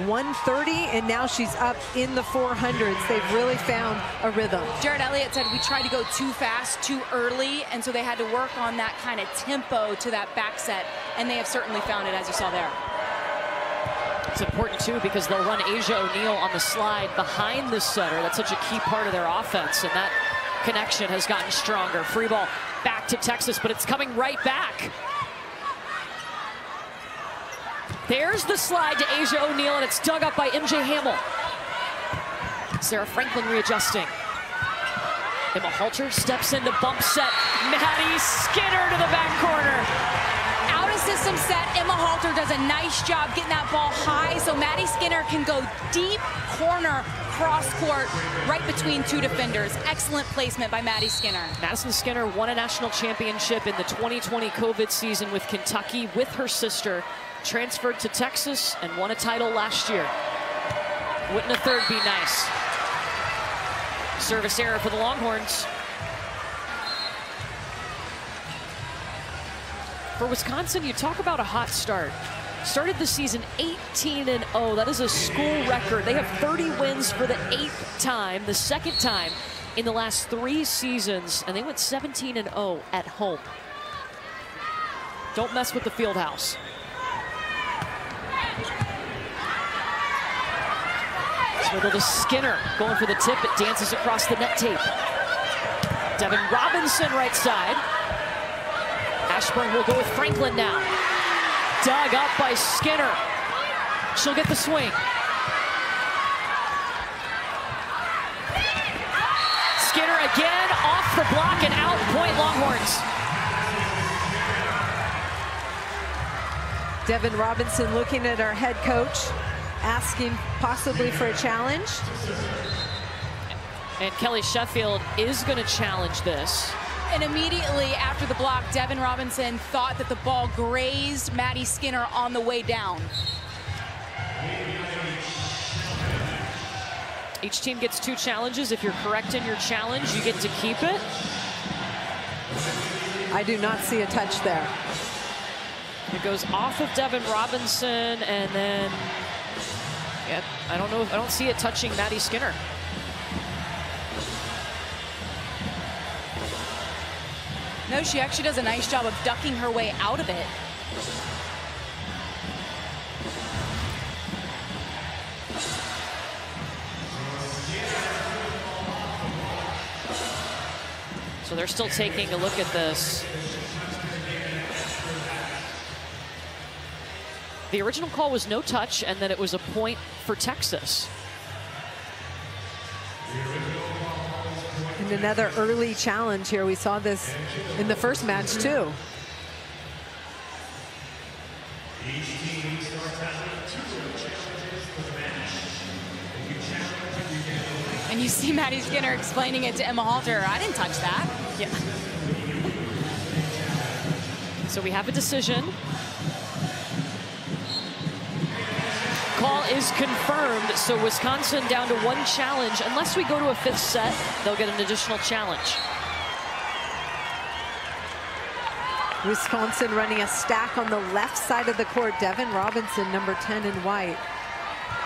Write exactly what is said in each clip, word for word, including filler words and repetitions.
one thirty, and now she's up in the four hundreds. They've really found a rhythm. Jared Elliott said we tried to go too fast, too early, and so they had to work on that kind of tempo to that back set, and they have certainly found it, as you saw there. It's important, too, because they'll run Asia O'Neal on the slide behind the setter. That's such a key part of their offense, and that connection has gotten stronger. Free ball back to Texas, but it's coming right back. There's the slide to Asia O'Neal, and it's dug up by M J Hamill. Sarah Franklin readjusting. Emma Halter steps into bump set. Maddie Skinner to the back corner. System set. Emma Halter does a nice job getting that ball high so Maddie Skinner can go deep corner cross court right between two defenders. Excellent placement by Maddie Skinner. Madison Skinner won a national championship in the twenty twenty COVID season with Kentucky with her sister, transferred to Texas and won a title last year. Wouldn't a third be nice? Service error for the Longhorns. For Wisconsin, you talk about a hot start. Started the season eighteen and oh. That is a school record. They have thirty wins for the eighth time, the second time in the last three seasons, and they went seventeen and oh at home. Don't mess with the field house. Swindle to Skinner, going for the tip. It dances across the net tape. Devin Robinson right side. Ashburn will go with Franklin now. Dug up by Skinner. She'll get the swing. Skinner again off the block and out. Point Longhorns. Devin Robinson looking at our head coach, asking possibly for a challenge. And Kelly Sheffield is going to challenge this. And immediately after the block, Devin Robinson thought that the ball grazed Maddie Skinner on the way down. Each team gets two challenges. If you're correct in your challenge, you get to keep it. I do not see a touch there. It goes off of Devin Robinson, and then yeah, I don't know. If, I don't see it touching Maddie Skinner. No, she actually does a nice job of ducking her way out of it. So they're still taking a look at this. The original call was no touch, and then it was a point for Texas. Another early challenge here. We saw this in the first match too. And you see Maddie Skinner explaining it to Emma Halter. I didn't touch that. Yeah. So we have a decision. Call is confirmed, so Wisconsin down to one challenge. Unless we go to a fifth set, they'll get an additional challenge. Wisconsin running a stack on the left side of the court. Devin Robinson, number ten in white,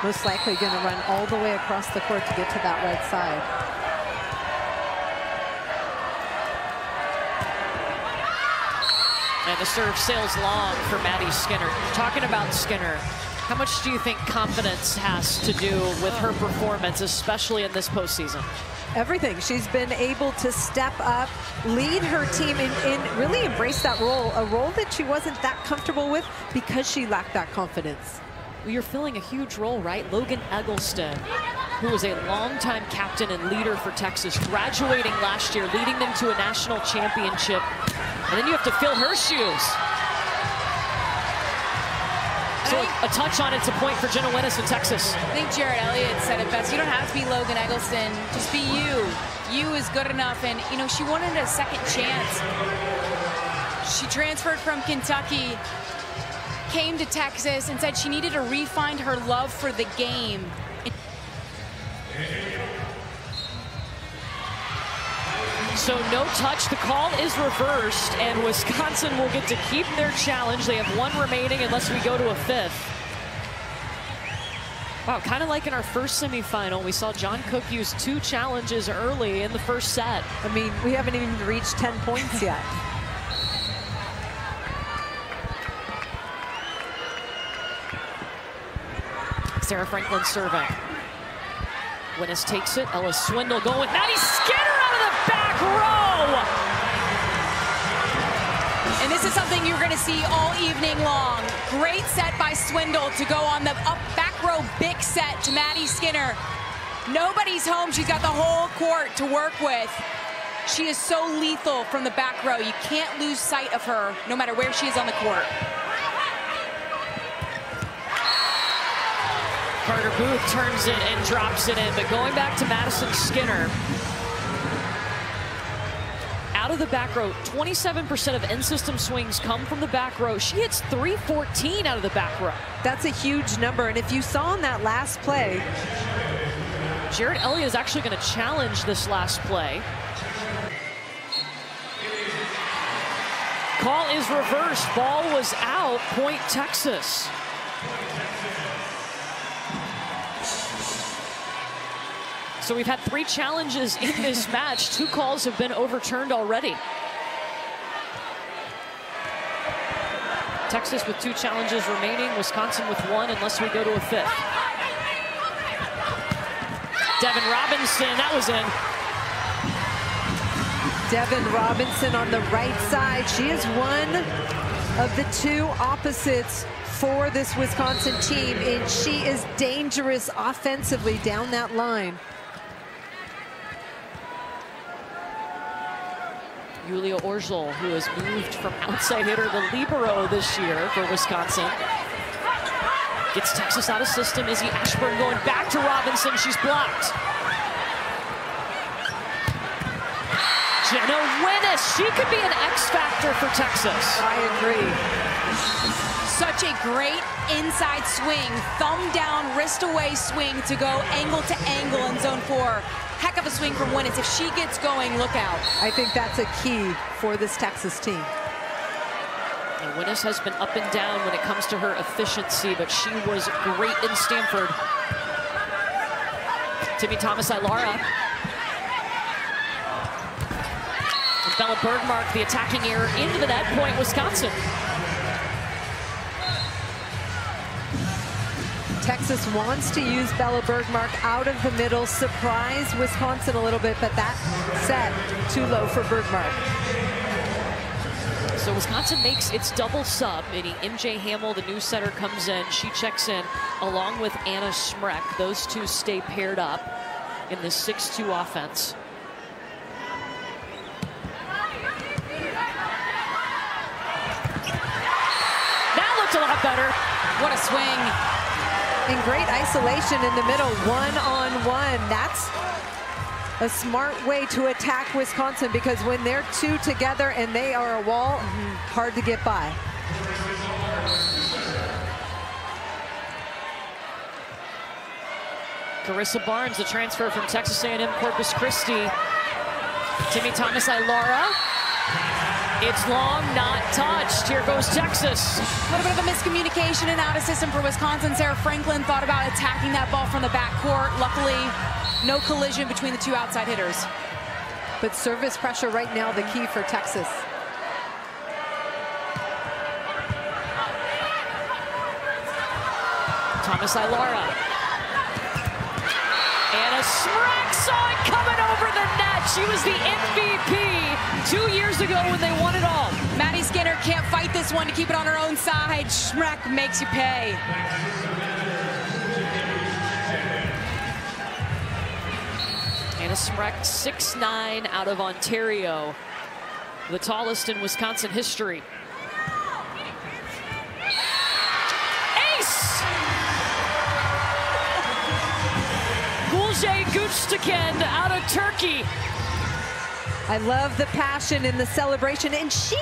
most likely going to run all the way across the court to get to that right side. And the serve sails long for Maddie Skinner. Talking about Skinner, how much do you think confidence has to do with her performance, especially in this postseason? Everything. She's been able to step up, lead her team, and, and really embrace that role, a role that she wasn't that comfortable with because she lacked that confidence. Well, you're filling a huge role, right? Logan Eggleston, who was a longtime captain and leader for Texas, graduating last year, leading them to a national championship. And then you have to fill her shoes. So a touch on it's a point for Jenna Wenis in Texas. I think Jared Elliott said it best. You don't have to be Logan Eggleston. Just be you. You is good enough. And, you know, she wanted a second chance. She transferred from Kentucky, came to Texas, and said she needed to re-find her love for the game. So no touch, the call is reversed, and Wisconsin will get to keep their challenge. They have one remaining unless we go to a fifth. Wow, kind of like in our first semifinal, we saw John Cook use two challenges early in the first set. I mean, we haven't even reached ten points yet. Sarah Franklin serving. Wenis takes it, Ella Swindle going. Maddie Skinner out of the back row! And this is something you're gonna see all evening long. Great set by Swindle to go on the up back row big set to Maddie Skinner. Nobody's home, she's got the whole court to work with. She is so lethal from the back row. You can't lose sight of her no matter where she is on the court. Carter Booth turns it and drops it in, but going back to Madison Skinner. Out of the back row, twenty-seven percent of in-system swings come from the back row. She hits three fourteen out of the back row. That's a huge number, and if you saw in that last play, Jared Elliott is actually going to challenge this last play. Call is reversed, ball was out, point Texas. So we've had three challenges in this match. Two calls have been overturned already. Texas with two challenges remaining. Wisconsin with one, unless we go to a fifth. Devin Robinson, that was in. Devin Robinson on the right side. She is one of the two opposites for this Wisconsin team, and she is dangerous offensively down that line. Julia Orzel, who has moved from outside hitter to libero this year for Wisconsin. Gets Texas out of system. Izzy Ashburn going back to Robinson. She's blocked. Jenna Wenis, she could be an X factor for Texas. I agree. Such a great inside swing. Thumb down, wrist away swing to go angle to angle in zone four. Heck of a swing from Wenis. If she gets going, look out. I think that's a key for this Texas team. And Wenis has been up and down when it comes to her efficiency, but she was great in Stanford. Temi Thomas-Ilara. And Bella Bergmark, the attacking error into the net, point Wisconsin. Texas wants to use Bella Bergmark out of the middle, surprise Wisconsin a little bit, but that set too low for Bergmark. So Wisconsin makes its double sub. M J Hamill, the new setter, comes in. She checks in along with Anna Smrek. Those two stay paired up in the six two offense. That looked a lot better. What a swing. And great isolation in the middle, one on one. That's a smart way to attack Wisconsin, because when they're two together and they are a wall, hard to get by. Carissa Barnes, the transfer from Texas A and M Corpus Christi. Temi Thomas-Ilara. It's long, not touched. Here goes Texas. A little bit of a miscommunication and out of system for Wisconsin. Sarah Franklin thought about attacking that ball from the backcourt. Luckily, no collision between the two outside hitters. But service pressure right now, the key for Texas. Thomas-Ilara. Anna Smrek saw it coming over the net. She was the M V P two years ago when they won it all. Maddie Skinner can't fight this one to keep it on her own side. Smrek makes you pay. Anna Smrek, six nine, out of Ontario. The tallest in Wisconsin history. Ace! Jay Güçtekin out of Turkey. I love the passion and the celebration, and she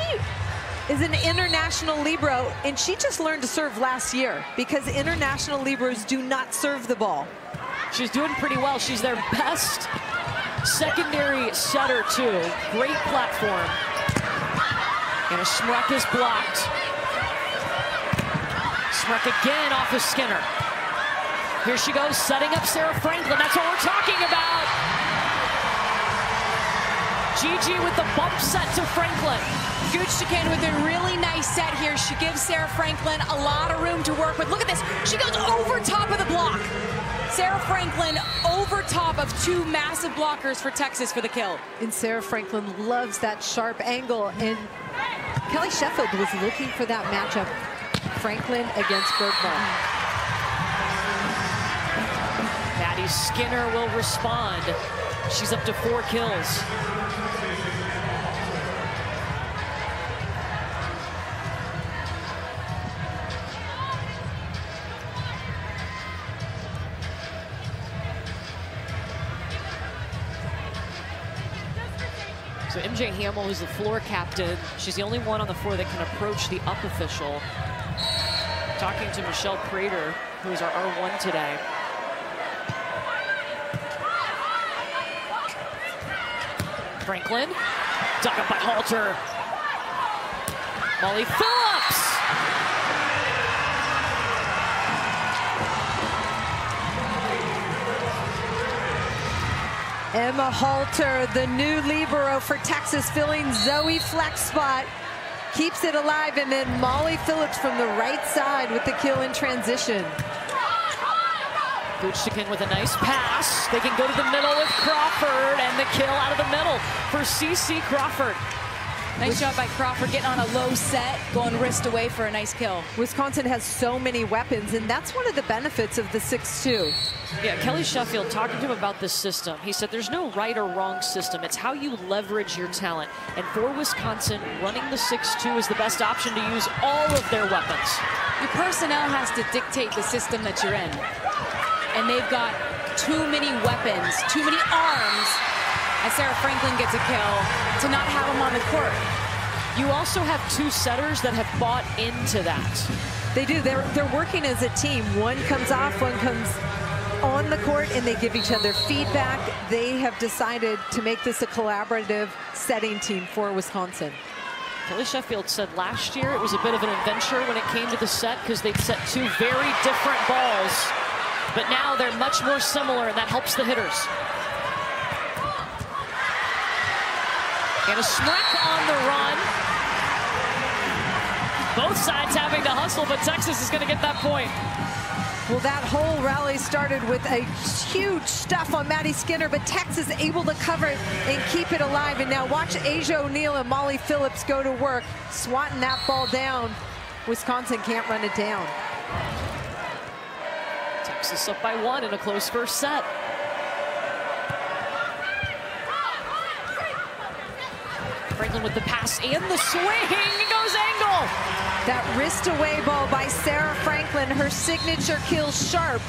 is an international libero, and she just learned to serve last year, because international liberos do not serve the ball. She's doing pretty well. She's their best secondary setter too. Great platform. And a Smrek is blocked. Smrek again off of Skinner. Here she goes, setting up Sarah Franklin. That's what we're talking about. Gigi with the bump set to Franklin. Güçtekin with a really nice set here. She gives Sarah Franklin a lot of room to work with. Look at this. She goes over top of the block. Sarah Franklin over top of two massive blockers for Texas for the kill. And Sarah Franklin loves that sharp angle. And Kelly Sheffield was looking for that matchup. Franklin against Bergmark. Maddie Skinner will respond. She's up to four kills. So M J Hamill, who's the floor captain, she's the only one on the floor that can approach the up official. Talking to Michelle Prater, who is our R one today. Franklin, dug up by Halter. Molly Phillips! Emma Halter, the new libero for Texas, filling Zoe Fleck's spot. Keeps it alive, and then Molly Phillips from the right side with the kill in transition. Güçtekin with a nice pass. They can go to the middle with Crawford, and the kill out of the middle for C C Crawford. Nice job by Crawford getting on a low set, going wrist away for a nice kill. Wisconsin has so many weapons, and that's one of the benefits of the six two. Yeah, Kelly Sheffield, talking to him about this system, he said there's no right or wrong system. It's how you leverage your talent. And for Wisconsin, running the six two is the best option to use all of their weapons. Your personnel has to dictate the system that you're in. And they've got too many weapons, too many arms, as Sarah Franklin gets a kill, to not have them on the court. You also have two setters that have bought into that. They do. They're, they're working as a team. One comes off, one comes on the court, and they give each other feedback. They have decided to make this a collaborative setting team for Wisconsin. Kelly Sheffield said last year it was a bit of an adventure when it came to the set because they'd set two very different balls. But now they're much more similar, and that helps the hitters. Anna Smrek on the run. Both sides having to hustle, but Texas is going to get that point. Well, that whole rally started with a huge stuff on Maddie Skinner, but Texas able to cover it and keep it alive. And now watch Asia O'Neal and Molly Phillips go to work, swatting that ball down. Wisconsin can't run it down. Texas up by one in a close first set. Franklin with the pass and the swing, it goes angle. That wrist away ball by Sarah Franklin, her signature kill, sharp.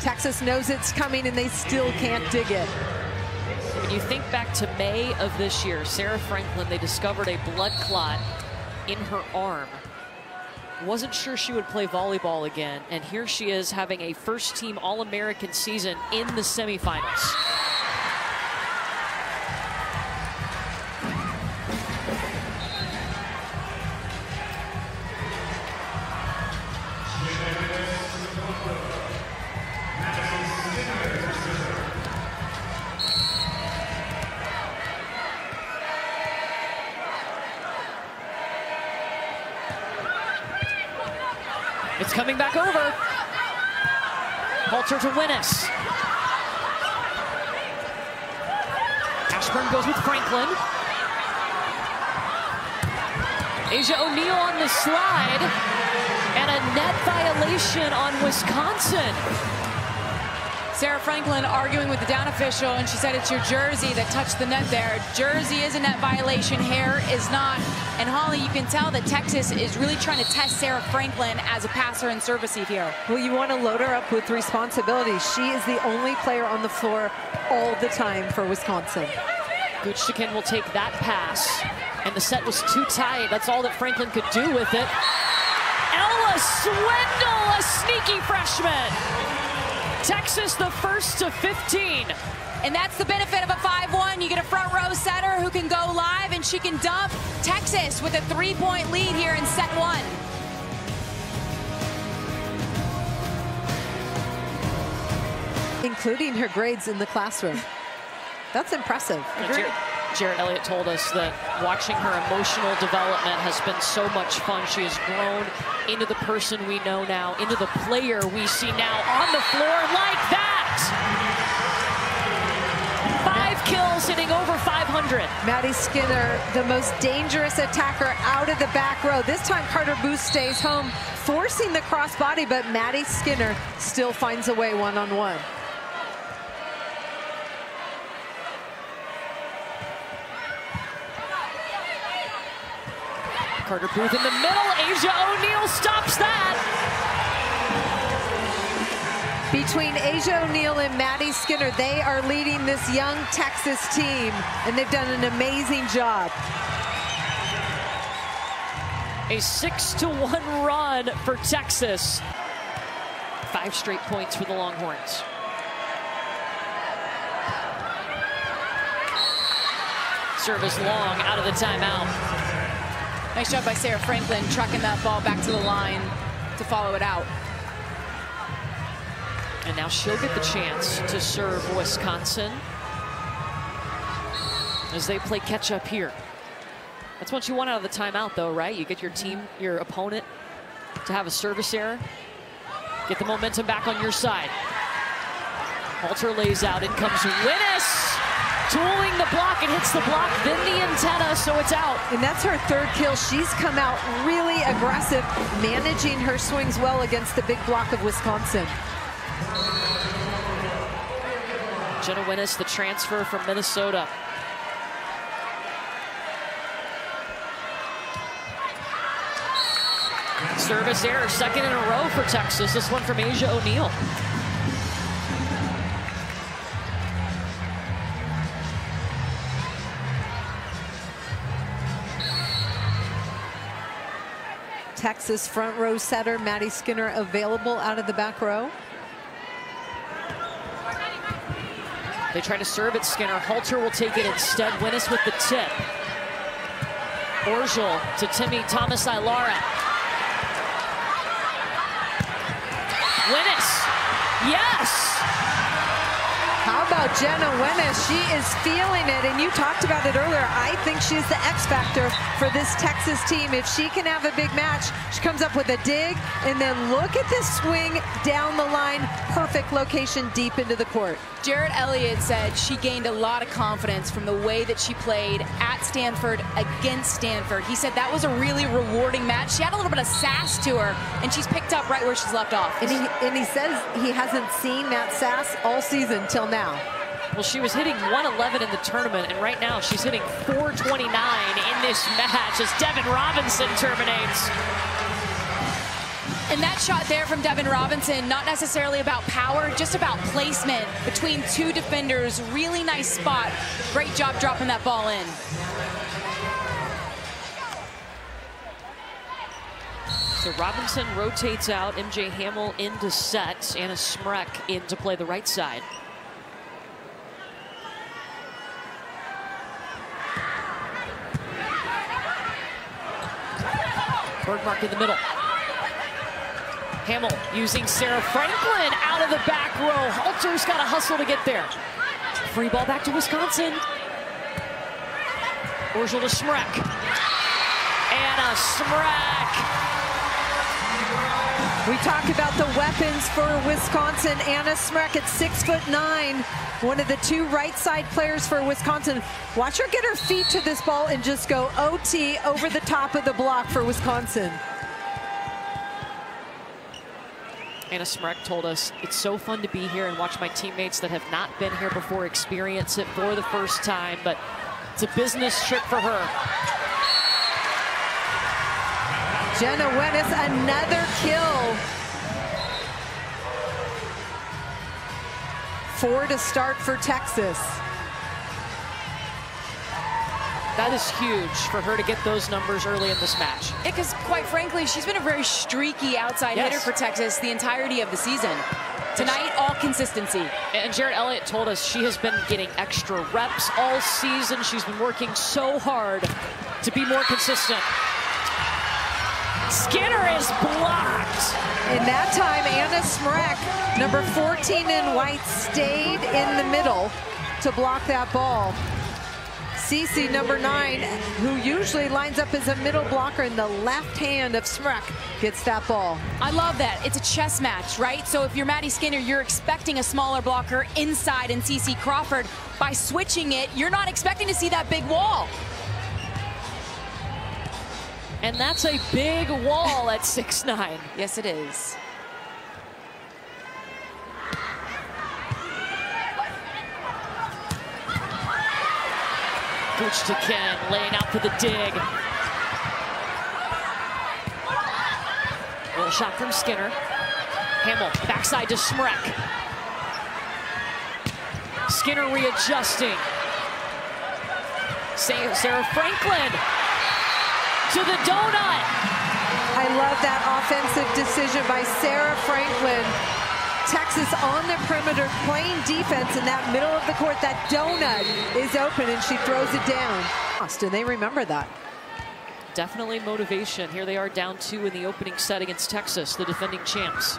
Texas knows it's coming and they still can't dig it. When you think back to May of this year, Sarah Franklin, they discovered a blood clot in her arm. Wasn't sure she would play volleyball again, and here she is having a first team All-American season in the semifinals. It's coming back over. Halter to Wenis. Ashburn goes with Franklin. Asia O'Neal on the slide. And a net violation on Wisconsin. Sarah Franklin arguing with the down official, and she said it's your jersey that touched the net there. Jersey is a net violation, hair is not. And Holly, you can tell that Texas is really trying to test Sarah Franklin as a passer and service here. Well, you want to load her up with responsibility. She is the only player on the floor all the time for Wisconsin. Güçtekin will take that pass. And the set was too tight. That's all that Franklin could do with it. Ella Swindle, a sneaky freshman. Texas the first to fifteen. And that's the benefit of a five one. You get a front row setter who can go live, and she can dump Texas with a three-point lead here in set one. including her grades in the classroom. That's impressive. Agreed. Jared Elliott told us that watching her emotional development has been so much fun. She has grown into the person we know now, into the player we see now on the floor like that. Five kills, hitting over five hundred. Maddie Skinner, the most dangerous attacker out of the back row. This time Carter Booth stays home, forcing the crossbody, but Maddie Skinner still finds a way one-on-one. Carter Booth in the middle, Asia O'Neal stops that. Between Asia O'Neal and Maddie Skinner, they are leading this young Texas team, and they've done an amazing job. A six to one run for Texas. Five straight points for the Longhorns. Service long out of the timeout. Nice job by Sarah Franklin, trucking that ball back to the line to follow it out. And now she'll get the chance to serve Wisconsin as they play catch up here. That's what you want out of the timeout though, right? You get your team, your opponent to have a service error. Get the momentum back on your side. Halter lays out, in comes Wenis. Tooling the block, it hits the block, then the antenna, so it's out. And that's her third kill. She's come out really aggressive, managing her swings well against the big block of Wisconsin. Jenna Wenis, the transfer from Minnesota. Service error, second in a row for Texas. This one from Asia O'Neal. Texas front row setter Maddie Skinner available out of the back row. They try to serve at Skinner. Halter will take it instead. Wenis with the tip. Orzel to Temi Thomas-Ilara. Wenis. Yes! How about Jenna Wenis? She is feeling it, and you talked about it earlier. I think she's the X factor for this Texas team. If she can have a big match, she comes up with a dig, and then look at this swing down the line. Perfect location deep into the court. Jared Elliott said she gained a lot of confidence from the way that she played at Stanford against Stanford. He said that was a really rewarding match. She had a little bit of sass to her, and she's picked up right where she's left off. And he, and he says he hasn't seen that sass all season till now. Well, she was hitting one eleven in the tournament, and right now she's hitting four twenty-nine in this match as Devin Robinson terminates. And that shot there from Devin Robinson, not necessarily about power, just about placement between two defenders. Really nice spot. Great job dropping that ball in. So Robinson rotates out, M J Hamill into sets, Anna Smrek in to play the right side. Bergmark in the middle. Hamill using Sarah Franklin out of the back row. Halter's got to hustle to get there. Free ball back to Wisconsin. Orzel to Smrek. Anna Smrek. We talk about the weapons for Wisconsin. Anna Smrek at six foot nine, one of the two right side players for Wisconsin. Watch her get her feet to this ball and just go O T, over the top of the block for Wisconsin. Anna Smrek told us, it's so fun to be here and watch my teammates that have not been here before experience it for the first time, but it's a business trip for her. Jenna Wenis, another kill. Four to start for Texas. That is huge for her to get those numbers early in this match. Because quite frankly, she's been a very streaky outside yes. hitter for Texas the entirety of the season. Tonight, all consistency. And Jared Elliott told us she has been getting extra reps all season. She's been working so hard to be more consistent. Skinner is blocked. And that time, Anna Smrek, number fourteen in white, stayed in the middle to block that ball. C C, number nine, who usually lines up as a middle blocker, in the left hand of Smrek gets that ball. I love that. It's a chess match, right? So if you're Maddie Skinner, you're expecting a smaller blocker inside in C C Crawford. By switching it, you're not expecting to see that big wall. And that's a big wall at six nine. Yes, it is. Güçtekin laying out for the dig. Little shot from Skinner. Hamill backside to Smrek. Skinner readjusting. Sarah Franklin to the donut. I love that offensive decision by Sarah Franklin. Texas on the perimeter playing defense in that middle of the court. That donut is open and she throws it down. Austin, they remember that. Definitely motivation. Here they are down two in the opening set against Texas, the defending champs.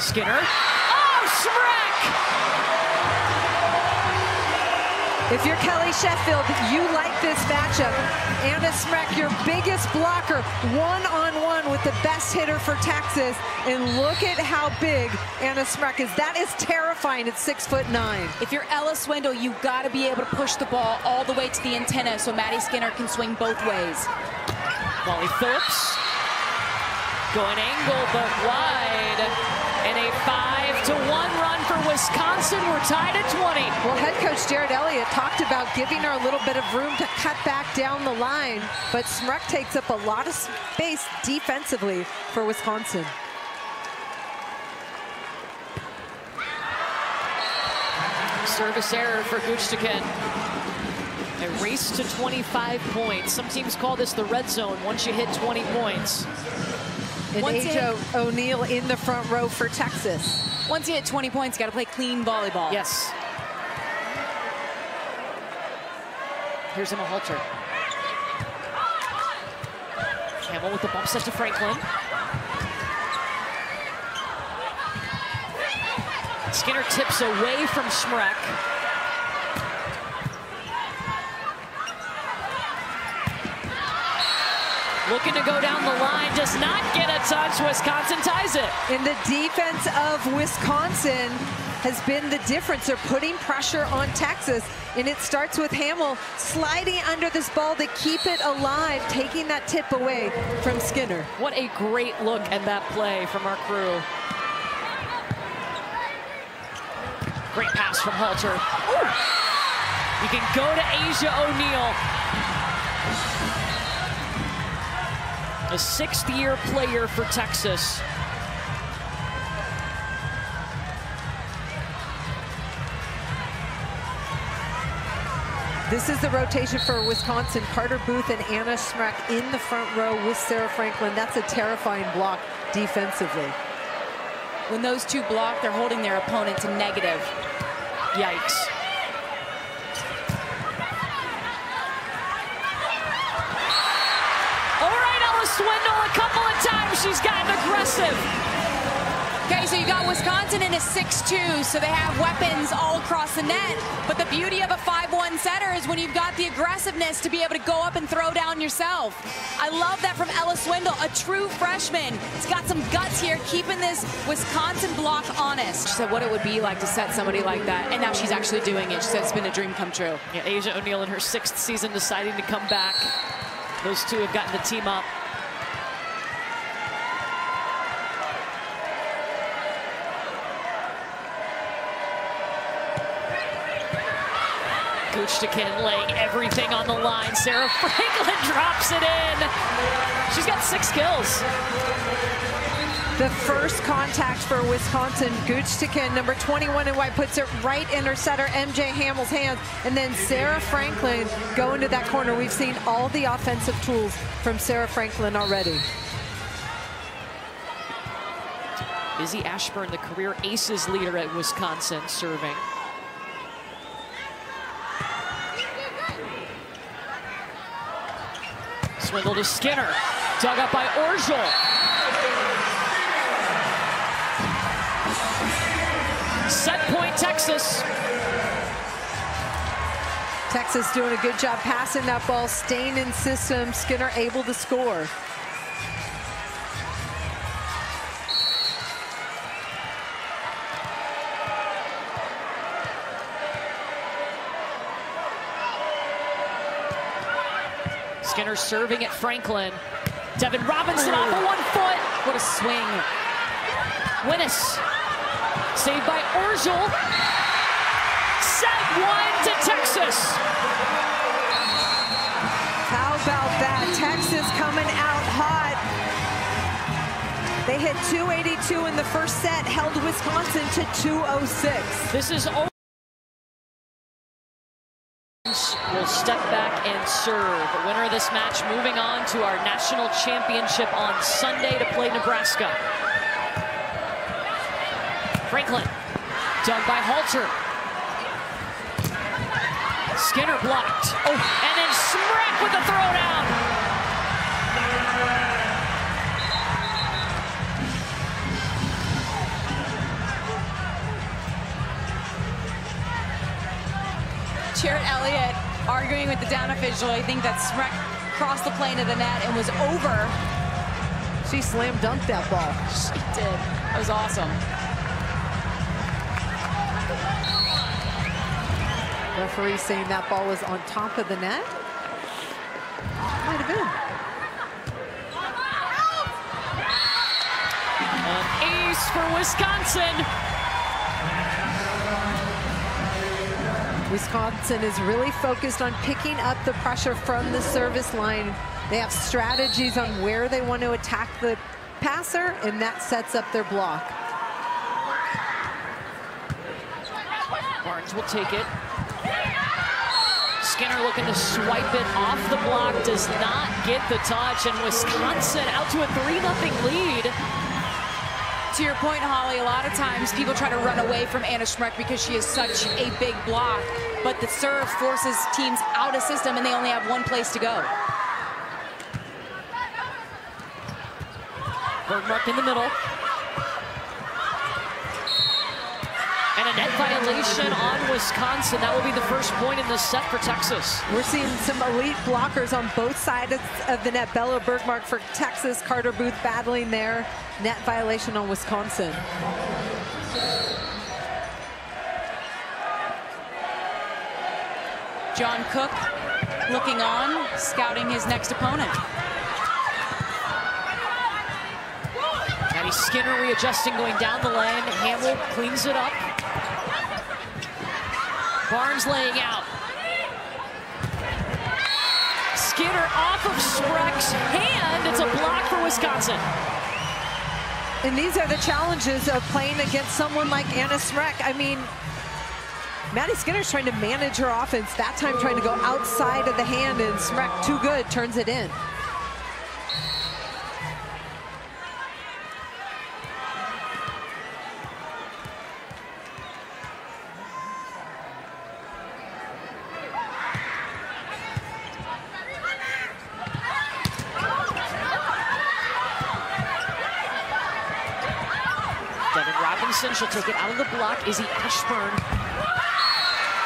Skinner. Oh, Smrek! If you're Kelly Sheffield, you like this matchup. Anna Smrek, your biggest blocker, one-on-one with the best hitter for Texas, and look at how big Anna Smrek is. That is terrifying at six foot nine. If you're Ella Swindle, you've got to be able to push the ball all the way to the antenna so Maddie Skinner can swing both ways. Molly Phillips going angle but wide, and a five to one run for Wisconsin. We're tied at twenty. Well, head coach Jared Elliott talked about giving her a little bit of room to cut back down the line, but Smrek takes up a lot of space defensively for Wisconsin. Service error for Güçtekin. A race to twenty-five points. Some teams call this the red zone once you hit twenty points. And Asia O'Neal in the front row for Texas. Once you hit twenty points, got to play clean volleyball. Yes. Here's Emma Halter. Hamill with the bump set to Franklin. Skinner tips away from Smrek. Looking to go down the line, does not get a touch. Wisconsin ties it. And the defense of Wisconsin has been the difference. They're putting pressure on Texas, and it starts with Hamill sliding under this ball to keep it alive, taking that tip away from Skinner. What a great look at that play from our crew. Great pass from Halter. Ooh. You can go to Asia O'Neal. A sixth-year player for Texas. This is the rotation for Wisconsin. Carter Booth and Anna Smrek in the front row with Sarah Franklin. That's a terrifying block defensively. When those two block, they're holding their opponent to negative. Yikes. Swindle a couple of times, she's gotten aggressive. Okay, so you got Wisconsin in a six two, so they have weapons all across the net, but the beauty of a five one setter is when you've got the aggressiveness to be able to go up and throw down yourself. I love that from Ella Swindle, a true freshman. It's got some guts here, keeping this Wisconsin block honest. She said what it would be like to set somebody like that, and now she's actually doing it. She said it's been a dream come true. Yeah, Asia O'Neal in her sixth season deciding to come back. Those two have gotten the team up. Güçtekin laying everything on the line. Sarah Franklin drops it in. She's got six kills. The first contact for Wisconsin. Güçtekin, number twenty-one in white, puts it right in her setter, M J Hamill's hands. And then Sarah Franklin going to that corner. We've seen all the offensive tools from Sarah Franklin already. Izzy Ashburn, the career aces leader at Wisconsin, serving. Swindle to Skinner. Dug up by Orzel. Set point, Texas. Texas doing a good job passing that ball, staying in system. Skinner able to score. Skinner serving at Franklin. Devin Robinson off of one foot. What a swing. Wenis saved by Orzel. Set one to Texas. How about that? Texas coming out hot. They hit two eighty-two in the first set, held Wisconsin to two oh six. This is over. Will step back and serve. The winner of this match moving on to our national championship on Sunday to play Nebraska. Franklin, dug by Halter. Skinner blocked. Oh, and then Smrek with the throwdown. Jared Elliott arguing with the down official. I think that Smrek crossed the plane of the net and was over. She slam dunked that ball. She did. That was awesome. Referee saying that ball was on top of the net. Might have been. An ace for Wisconsin. Wisconsin is really focused on picking up the pressure from the service line. They have strategies on where they want to attack the passer, and that sets up their block. Barnes will take it. Skinner looking to swipe it off the block, does not get the touch, and Wisconsin out to a three nothing lead. To your point, Holly, a lot of times people try to run away from Anna Smrek because she is such a big block, but the serve forces teams out of system and they only have one place to go. Bergmark in the middle. And a net violation on Wisconsin. That will be the first point in this set for Texas. We're seeing some elite blockers on both sides of the net. Bella Bergmark for Texas, Carter Booth battling there. Net violation on Wisconsin. John Cook looking on, scouting his next opponent. Maddie Skinner readjusting, going down the lane. Hamill cleans it up. Barnes laying out. Skinner off of Smrek's hand. It's a block for Wisconsin. And these are the challenges of playing against someone like Anna Smrek. I mean, Maddie Skinner's trying to manage her offense. That time trying to go outside of the hand, and Smrek, too good, turns it in. She'll take it out of the block. Izzy Ashburn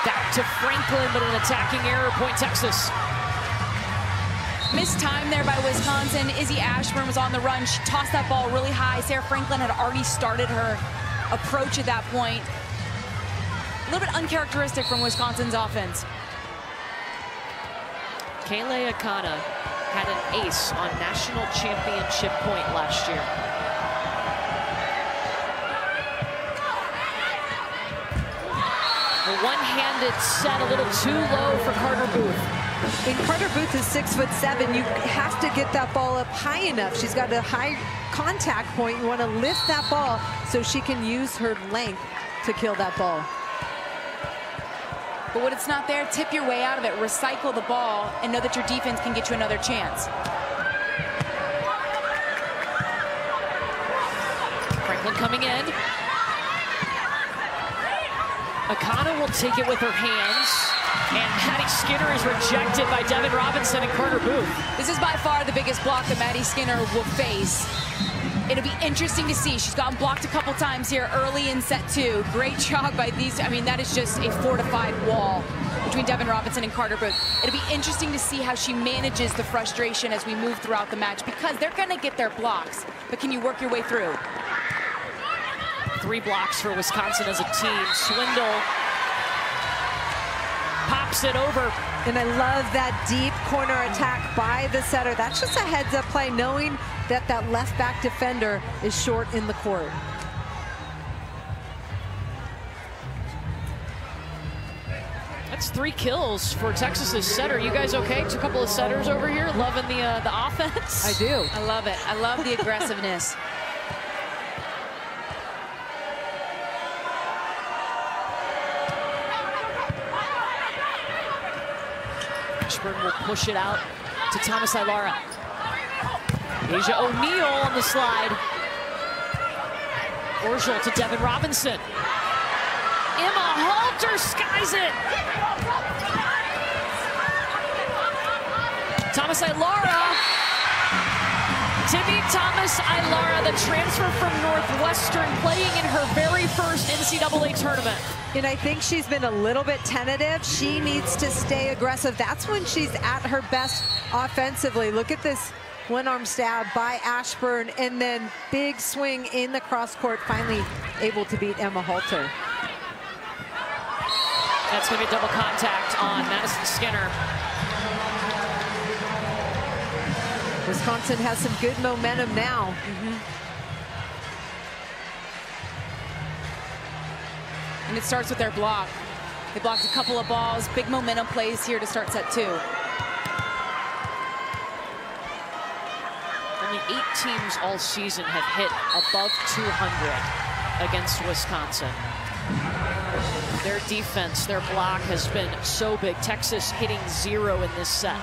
back to Franklin, but an attacking error. Point Texas. Missed time there by Wisconsin. Izzy Ashburn was on the run. She tossed that ball really high. Sarah Franklin had already started her approach at that point. A little bit uncharacteristic from Wisconsin's offense. Kayleigh Akana had an ace on national championship point last year. One-handed set, a little too low for Carter Booth. And Carter Booth is six foot seven. You have to get that ball up high enough. She's got a high contact point. You want to lift that ball so she can use her length to kill that ball. But when it's not there, tip your way out of it. Recycle the ball and know that your defense can get you another chance. Franklin coming in. Akana will take it with her hands. And Maddie Skinner is rejected by Devin Robinson and Carter Booth. This is by far the biggest block that Maddie Skinner will face. It'll be interesting to see. She's gotten blocked a couple times here early in set two. Great job by these. I mean, that is just a fortified wall between Devin Robinson and Carter Booth. It'll be interesting to see how she manages the frustration as we move throughout the match, because they're going to get their blocks. But can you work your way through? Three blocks for Wisconsin as a team. Swindle pops it over. And I love that deep corner attack by the setter. That's just a heads up play, knowing that that left back defender is short in the court. That's three kills for Texas's setter. You guys okay? It's a couple of setters over here. Loving the, uh, the offense. I do. I love it. I love the aggressiveness. Ashburn will push it out to Thomas-Ilara. Asia O'Neal on the slide. Orzel to Devin Robinson. Emma Halter skies it. Thomas-Ilara. Temi Thomas-Ilara, the transfer from Northwestern, playing in her very first N C double A tournament. And I think she's been a little bit tentative. She needs to stay aggressive. That's when she's at her best offensively. Look at this one-arm stab by Ashburn, and then big swing in the cross-court, finally able to beat Emma Halter. That's going to be a double contact on Madison Skinner. Wisconsin has some good momentum now. Mm-hmm. And it starts with their block. They blocked a couple of balls. Big momentum plays here to start set two. Only eight teams all season have hit above two hundred against Wisconsin. Their defense, their block has been so big. Texas hitting zero in this set.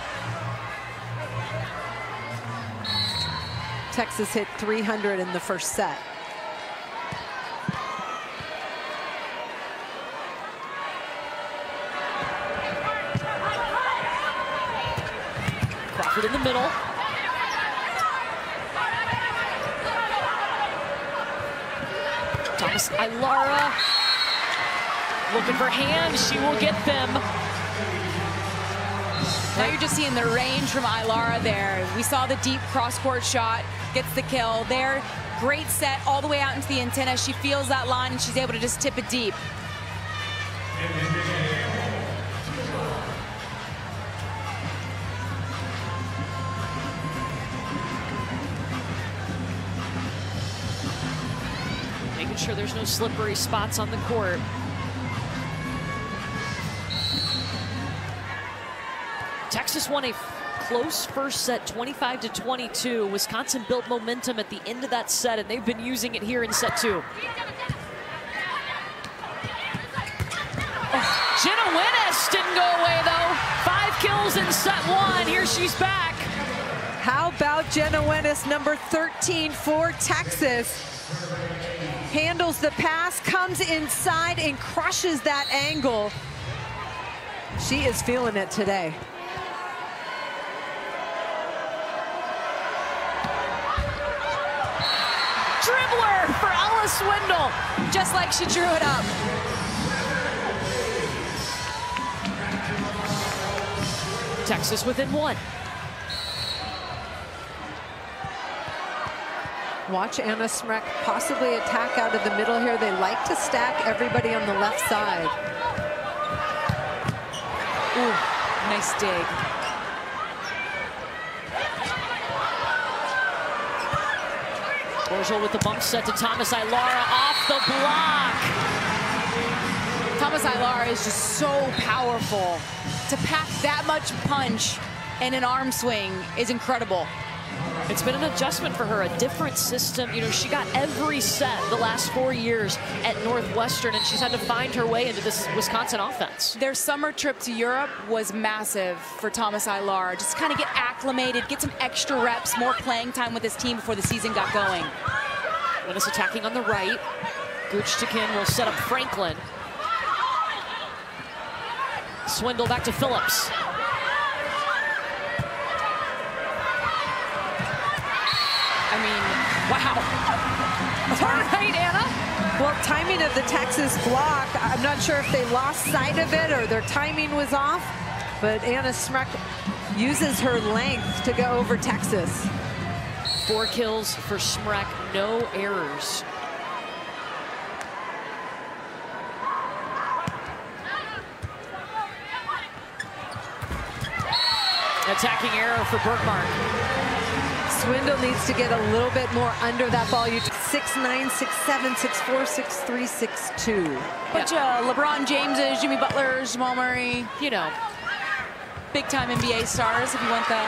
Texas hit three hundred in the first set. Crawford in the middle. Thomas-Ilara looking for hands. She will get them. Now you're just seeing the range from Ilara there. We saw the deep cross-court shot, gets the kill there. Great set all the way out into the antenna. She feels that line, and she's able to just tip it deep. Making sure there's no slippery spots on the court. Texas won a close first set, twenty-five to twenty-two. Wisconsin built momentum at the end of that set, and they've been using it here in set two. Oh, Jenna Wenis didn't go away, though. Five kills in set one. Here she's back. How about Jenna Wenis, number thirteen for Texas? Handles the pass, comes inside, and crushes that angle. She is feeling it today. Dribbler for Ella Swindle, just like she drew it up. Texas within one. Watch Anna Smrek possibly attack out of the middle here. They like to stack everybody on the left side. Ooh, nice dig. Orzel with the bump set to Thomas-Ilara off the block. Thomas-Ilara is just so powerful. To pack that much punch and an arm swing is incredible. It's been an adjustment for her, a different system. You know, she got every set the last four years at Northwestern, and she's had to find her way into this Wisconsin offense. Their summer trip to Europe was massive for Thomas-Ilara. Just kind of get acclimated, get some extra reps, more playing time with this team before the season got going. Wenis attacking on the right. Güçtekin will set up Franklin. Swindle back to Phillips. I mean, wow. All right, Anna. Well, timing of the Texas block, I'm not sure if they lost sight of it or their timing was off, but Anna Smrek uses her length to go over Texas. Four kills for Smrek, no errors. Attacking error for Bergmark. Swindle needs to get a little bit more under that ball. You six nine, six seven, six four, six three, six two. Bunch yeah. of LeBron Jameses, Jimmy Butlers, Jamal Murray. You know, big time N B A stars. If you want the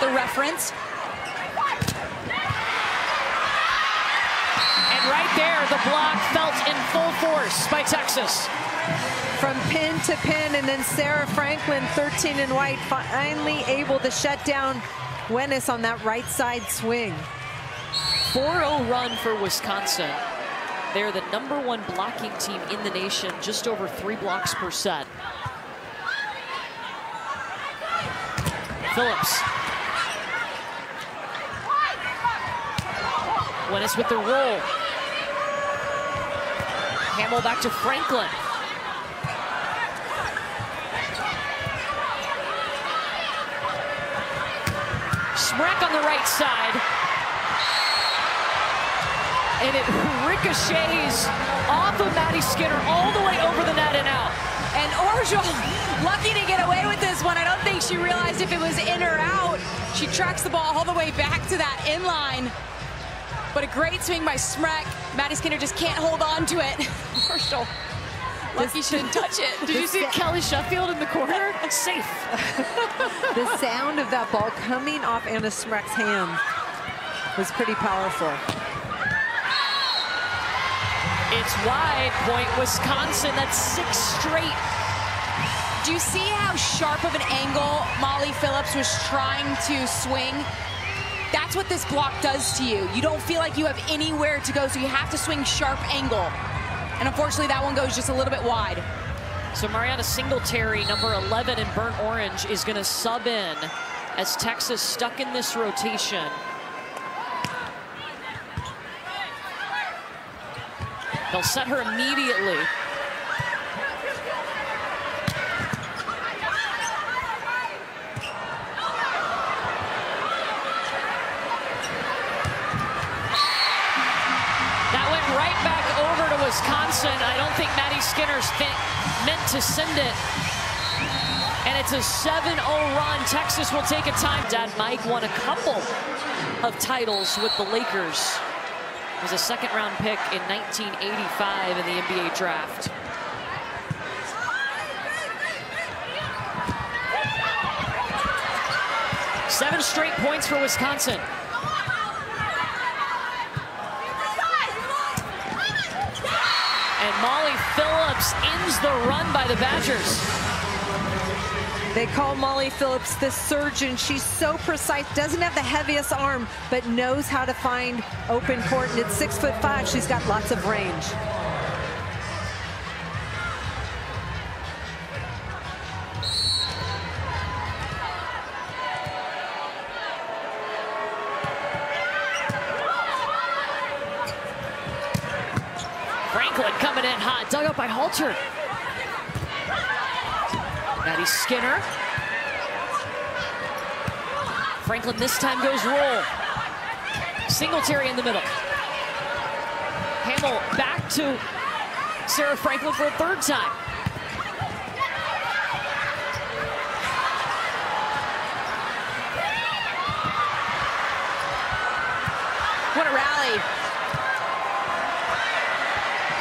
the reference. And right there, the block felt in full force by Texas. From pin to pin, and then Sarah Franklin, thirteen and white, finally able to shut down Wenis on that right side swing. four oh run for Wisconsin. They're the number one blocking team in the nation, just over three blocks per set. Phillips. Wenis with the roll. Hamill back to Franklin. Smrek on the right side. And it ricochets off of Maddie Skinner all the way over the net and out. And Orzel lucky to get away with this one. I don't think she realized if it was in or out. She tracks the ball all the way back to that in line. But a great swing by Smrek. Maddie Skinner just can't hold on to it. Orzel. Lucky she didn't touch it. Did you see Kelly Sheffield in the corner? It's safe. The sound of that ball coming off Anna Smrek's hand was pretty powerful. It's wide, point Wisconsin. That's six straight. Do you see how sharp of an angle Molly Phillips was trying to swing? That's what this block does to you. You don't feel like you have anywhere to go, so you have to swing sharp angle. And unfortunately, that one goes just a little bit wide. So Mariana Singletary, number eleven in burnt orange, is going to sub in as Texas stuck in this rotation. They'll set her immediately. Wisconsin, I don't think Maddie Skinner's meant to send it. And it's a seven oh run. Texas will take a time. Dad Mike won a couple of titles with the Lakers. He was a second round pick in nineteen eighty-five in the N B A draft. Seven straight points for Wisconsin. Molly Phillips ends the run by the Badgers. They call Molly Phillips the surgeon. She's so precise, doesn't have the heaviest arm, but knows how to find open court. And at six foot five, she's got lots of range. Dug up by Halter. Maddie Skinner. Franklin this time goes roll. Singletary in the middle. Hamill back to Sarah Franklin for a third time. What a rally.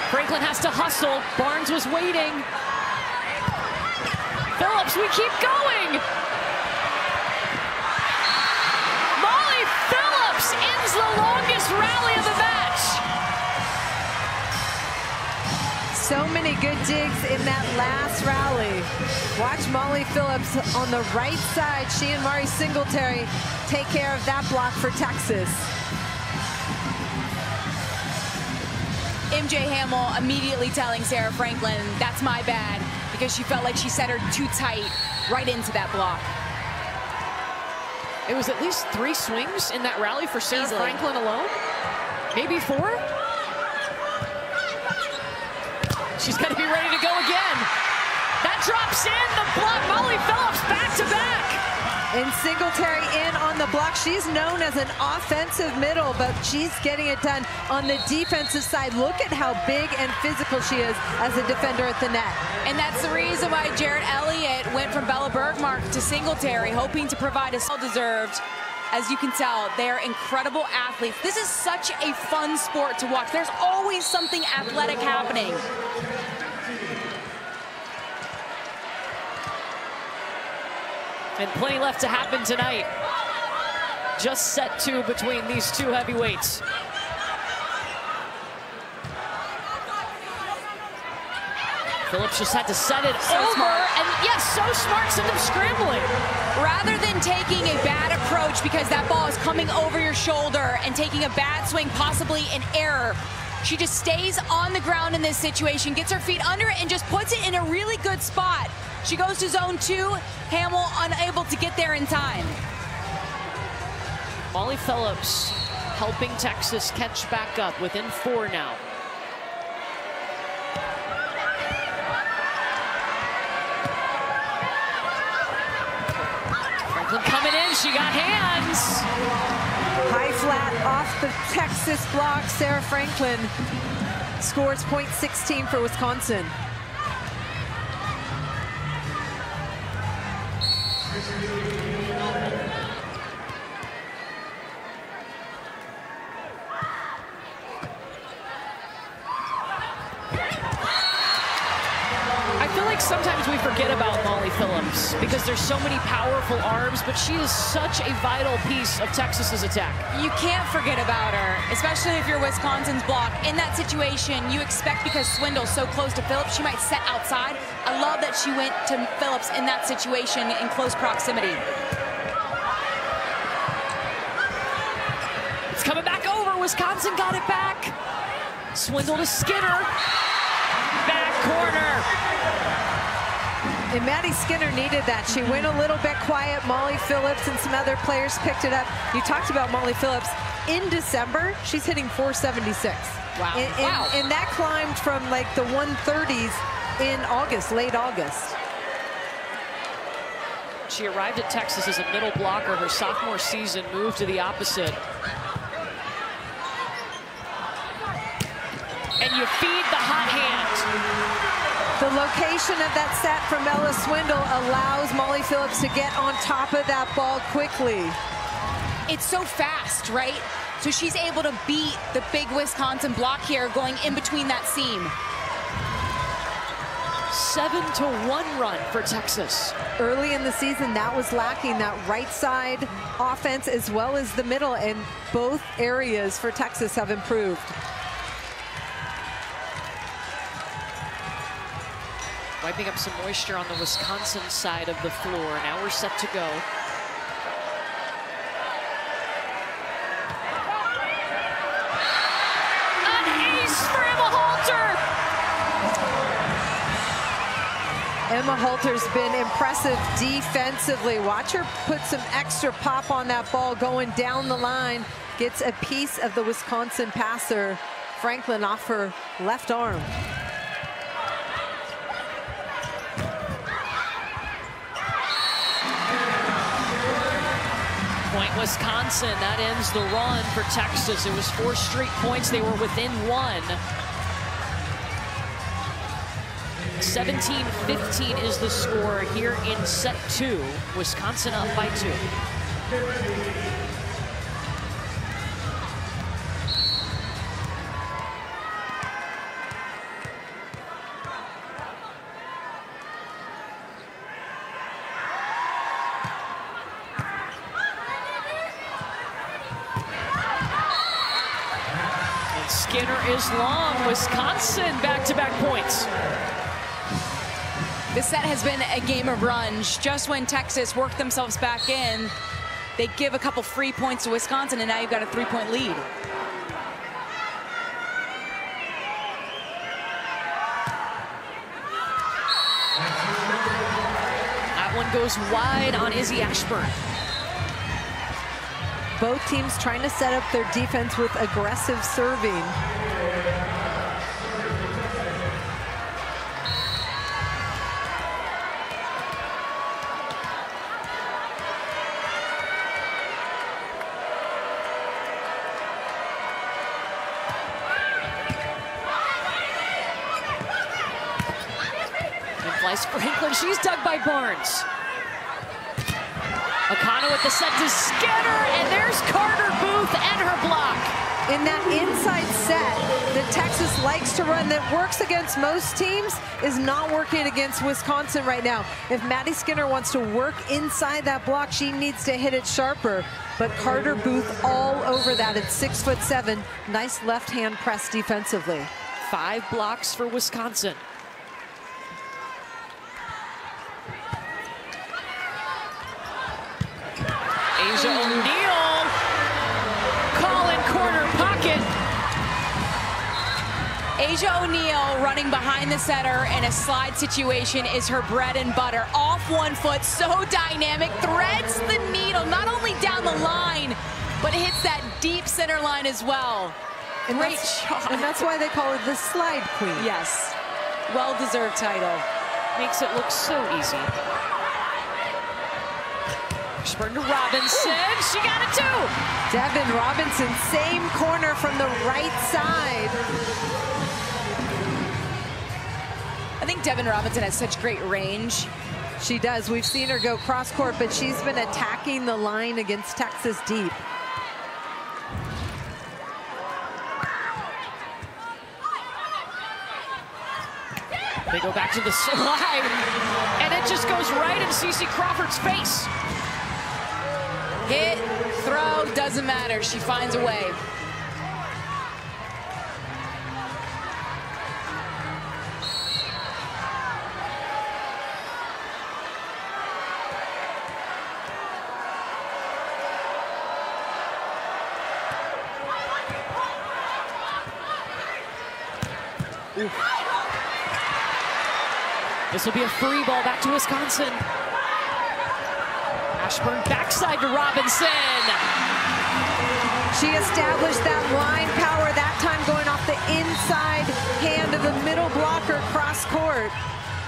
Franklin has to hustle. Barnes was waiting. Phillips, we keep going. Molly Phillips ends the longest rally of the match. So many good digs in that last rally. Watch Molly Phillips on the right side. She and Mari Singletary take care of that block for Texas. M J Hamill immediately telling Sarah Franklin, that's my bad. because she felt like she set her too tight right into that block. It was at least three swings in that rally for Sarah Easily. Franklin alone. Maybe four? She's got to be ready to go again. That drops in the block. Molly Phillips back to back. And Singletary in on the block. She's known as an offensive middle, but she's getting it done on the defensive side. Look at how big and physical she is as a defender at the net. And that's the reason why Jared Elliott went from Bella Bergmark to Singletary, hoping to provide a well-deserved. As you can tell, they're incredible athletes. This is such a fun sport to watch. There's always something athletic happening. And plenty left to happen tonight. Just set two between these two heavyweights. Phillips just had to set it so over, smart. and yes, so smart, sent them scrambling. Rather than taking a bad approach because that ball is coming over your shoulder and taking a bad swing, possibly an error, she just stays on the ground in this situation, gets her feet under it, and just puts it in a really good spot. She goes to zone two, Hamill unable to get there in time. Molly Phillips helping Texas catch back up within four now. Coming in, she got hands. High flat off the Texas block. Sarah Franklin scores point one six for Wisconsin. Sometimes we forget about Molly Phillips because there's so many powerful arms, but she is such a vital piece of Texas's attack. You can't forget about her, especially if you're Wisconsin's block. In that situation, you expect, because Swindle's so close to Phillips, she might set outside. I love that she went to Phillips in that situation in close proximity. It's coming back over. Wisconsin got it back. Swindle to Skinner. Back corner. And Maddie Skinner needed that. She went a little bit quiet. Molly Phillips and some other players picked it up. You talked about Molly Phillips. In December, she's hitting four seventy-six. Wow. And, and, wow. and that climbed from like the one thirties in August, late August. She arrived at Texas as a middle blocker. Her sophomore season moved to the opposite. And you feed the hot hand. The location of that set from Ella Swindle allows Molly Phillips to get on top of that ball quickly. It's so fast, right? So she's able to beat the big Wisconsin block here, going in between that seam. Seven to one run for Texas. Early in the season, that was lacking, that right side offense as well as the middle, and both areas for Texas have improved. Wiping up some moisture on the Wisconsin side of the floor. Now we're set to go. An ace for Emma Halter! Emma Halter's been impressive defensively. Watch her put some extra pop on that ball going down the line. Gets a piece of the Wisconsin passer, Franklin, off her left arm. Wisconsin, that ends the run for Texas. It was four straight points. They were within one. seventeen fifteen is the score here in set two. Wisconsin up by two. Long, Wisconsin back-to-back points. This set has been a game of runs. Just when Texas worked themselves back in, they give a couple free points to Wisconsin, and now you've got a three-point lead. one goes wide on Izzy Ashburn. Both teams trying to set up their defense with aggressive serving. Franklin, she's dug by Barnes. Akana with the set to Skinner, and there's Carter Booth and her block. In that inside set that Texas likes to run, that works against most teams, is not working against Wisconsin right now. If Maddie Skinner wants to work inside that block, she needs to hit it sharper. But Carter Booth all over that at six foot seven. Nice left hand press defensively. Five blocks for Wisconsin. Asia O'Neal, call in corner pocket. Asia O'Neal running behind the setter in a slide situation is her bread and butter. Off one foot, so dynamic, threads the needle, not only down the line, but hits that deep center line as well. And great shot. And that's why they call it the slide queen. Yes, well-deserved title. Makes it look so easy. Ashburn to Robinson, ooh, she got it too. Devin Robinson, same corner from the right side. I think Devin Robinson has such great range. She does. We've seen her go cross court, but she's been attacking the line against Texas deep. They go back to the slide, and it just goes right in C C Crawford's face. Hit, throw, doesn't matter. She finds a way. Ooh. This will be a free ball back to Wisconsin. Ashburn backside to Robinson. She established that line power, that time going off the inside hand of the middle blocker cross court.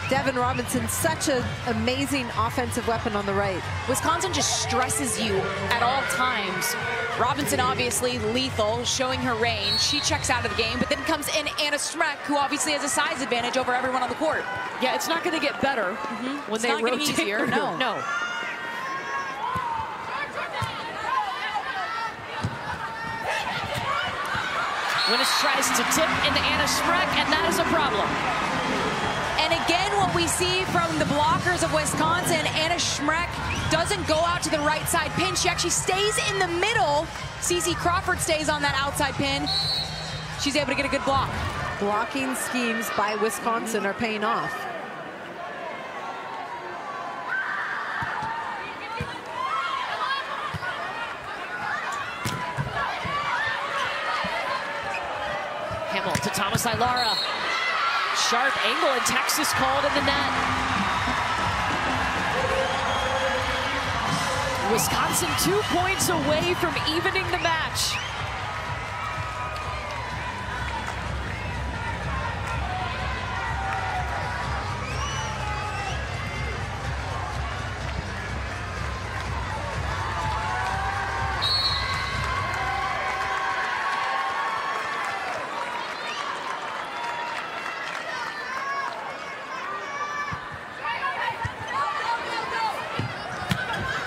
Devin Robinson, such an amazing offensive weapon on the right. Wisconsin just stresses you at all times. Robinson obviously lethal, showing her range. She checks out of the game, but then comes in Anna Smrek, who obviously has a size advantage over everyone on the court. Yeah, it's not going to get better mm-hmm. when they rotate. It's not getting easier. No, no. Wenis tries to tip into Anna Smrek, and that is a problem. And again, what we see from the blockers of Wisconsin, Anna Smrek doesn't go out to the right side pin. She actually stays in the middle. C C Crawford stays on that outside pin. She's able to get a good block. Blocking schemes by Wisconsin are paying off. To Thomas-Ilara. Sharp angle, and Texas called in the net. Wisconsin two points away from evening the match.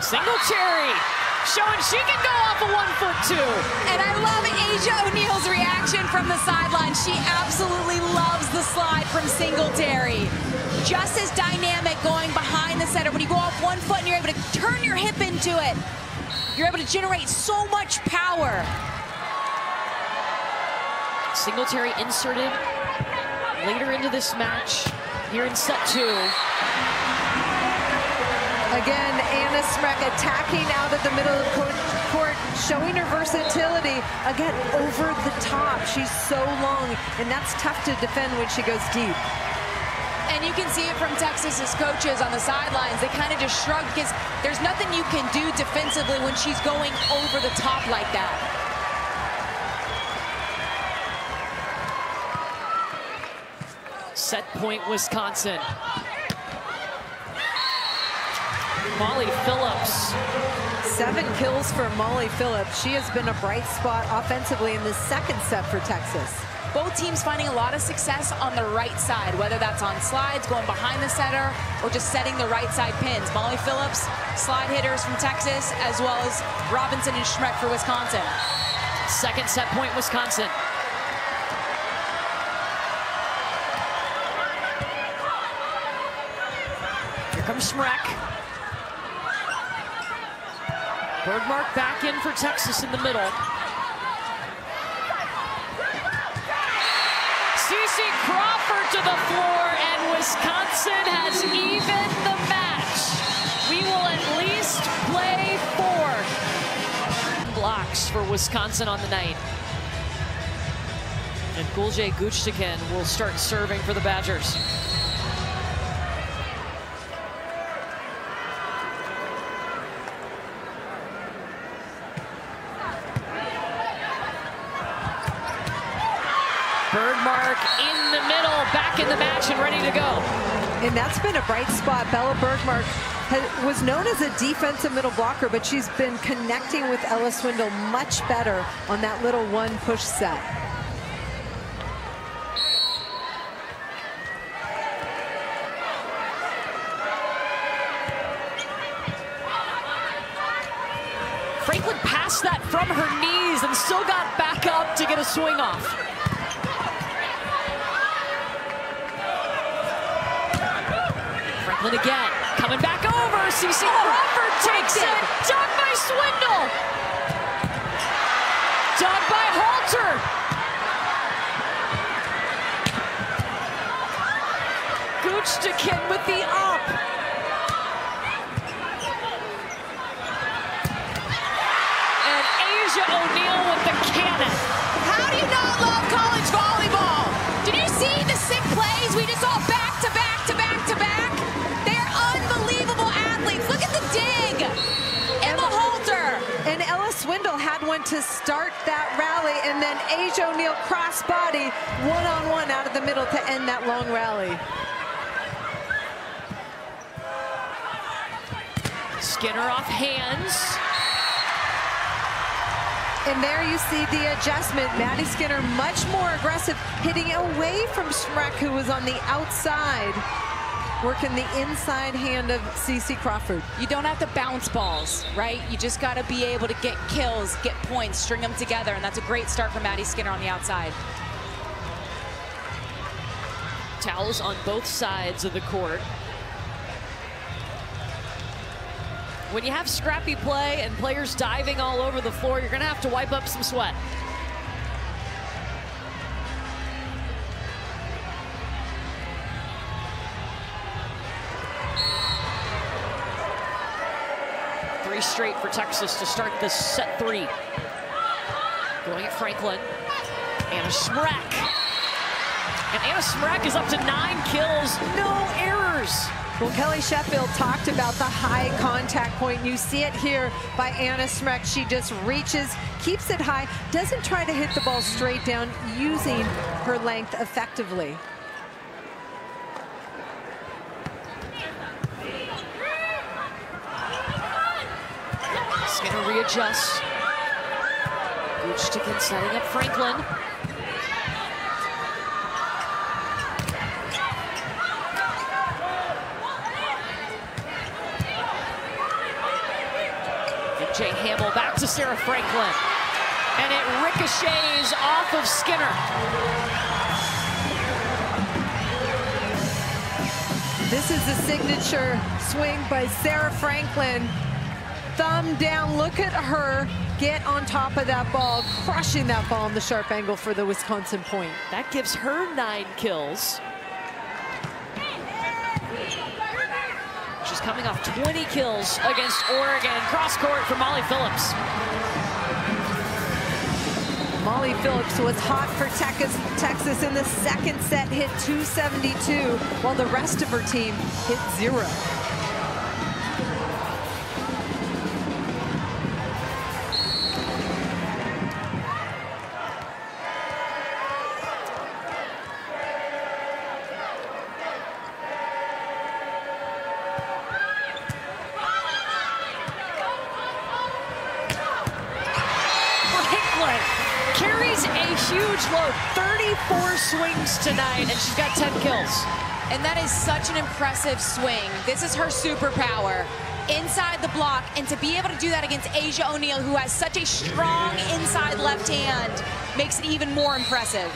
Singletary showing she can go off a one-foot two. And I love Asia O'Neal's reaction from the sideline. She absolutely loves the slide from Singletary. Just as dynamic going behind the setter. When you go off one foot and you're able to turn your hip into it, you're able to generate so much power. Singletary inserted later into this match here in set two. Again, Anna Smrek attacking out of the middle of the court, showing her versatility. Again, over the top. She's so long, and that's tough to defend when she goes deep. and you can see it from Texas's coaches on the sidelines. They kind of just shrug because there's nothing you can do defensively when she's going over the top like that. Set point, Wisconsin. Molly Phillips. Seven kills for Molly Phillips. She has been a bright spot offensively in the second set for Texas. Both teams finding a lot of success on the right side, whether that's on slides, going behind the setter, or just setting the right side pins. Molly Phillips, slide hitters from Texas, as well as Robinson and Smrek for Wisconsin. Second set point, Wisconsin. Here comes Smrek. Bergmark back in for Texas in the middle. C C Crawford to the floor, and Wisconsin has evened the match. We will at least play four. Blocks for Wisconsin on the night. And Jay Güçtekin will start serving for the Badgers. Bergmark in the middle, back in the match and ready to go. And that's been a bright spot. Bella Bergmark has, was known as a defensive middle blocker, but she's been connecting with Ella Swindle much better on that little one push set. Franklin passed that from her knees and still got back up to get a swing off. And again, coming back over, C C Crawford takes it, dug by Swindle, dug by Halter. Güçtekin with the up. And Asia O'Neal with the cannon. How do you not love college volleyball? Did you see the sick plays we just saw back to back to back to back? Swindle had one to start that rally, and then Asia O'Neal crossbody one-on-one out of the middle to end that long rally. Skinner off hands. And there you see the adjustment. Maddie Skinner much more aggressive, hitting away from Smrek, who was on the outside, working the inside hand of C C Crawford. You don't have to bounce balls, right? You just got to be able to get kills, get points, string them together, and that's a great start for Maddie Skinner on the outside. Towels on both sides of the court. When you have scrappy play and players diving all over the floor, you're gonna have to wipe up some sweat. Straight for Texas to start this set three. Going at Franklin. Anna Smrek. And Anna Smrek is up to nine kills, no errors. Well, Kelly Sheffield talked about the high contact point. You see it here by Anna Smrek. She just reaches, keeps it high, doesn't try to hit the ball straight down, using her length effectively. Gonna readjust. Güçtekin setting up Franklin. M J Hamill back to Sarah Franklin. And it ricochets off of Skinner. This is the signature swing by Sarah Franklin. Thumb down, look at her get on top of that ball, crushing that ball in the sharp angle for the Wisconsin point. That gives her nine kills. She's coming off twenty kills against Oregon. Cross court for Molly Phillips. Molly Phillips was hot for Texas in the second set, hit two seventy-two, while the rest of her team hit zero. Swings tonight, and she's got ten kills. And that is such an impressive swing. This is her superpower, inside the block, and to be able to do that against Asia O'Neal, who has such a strong inside left hand, makes it even more impressive.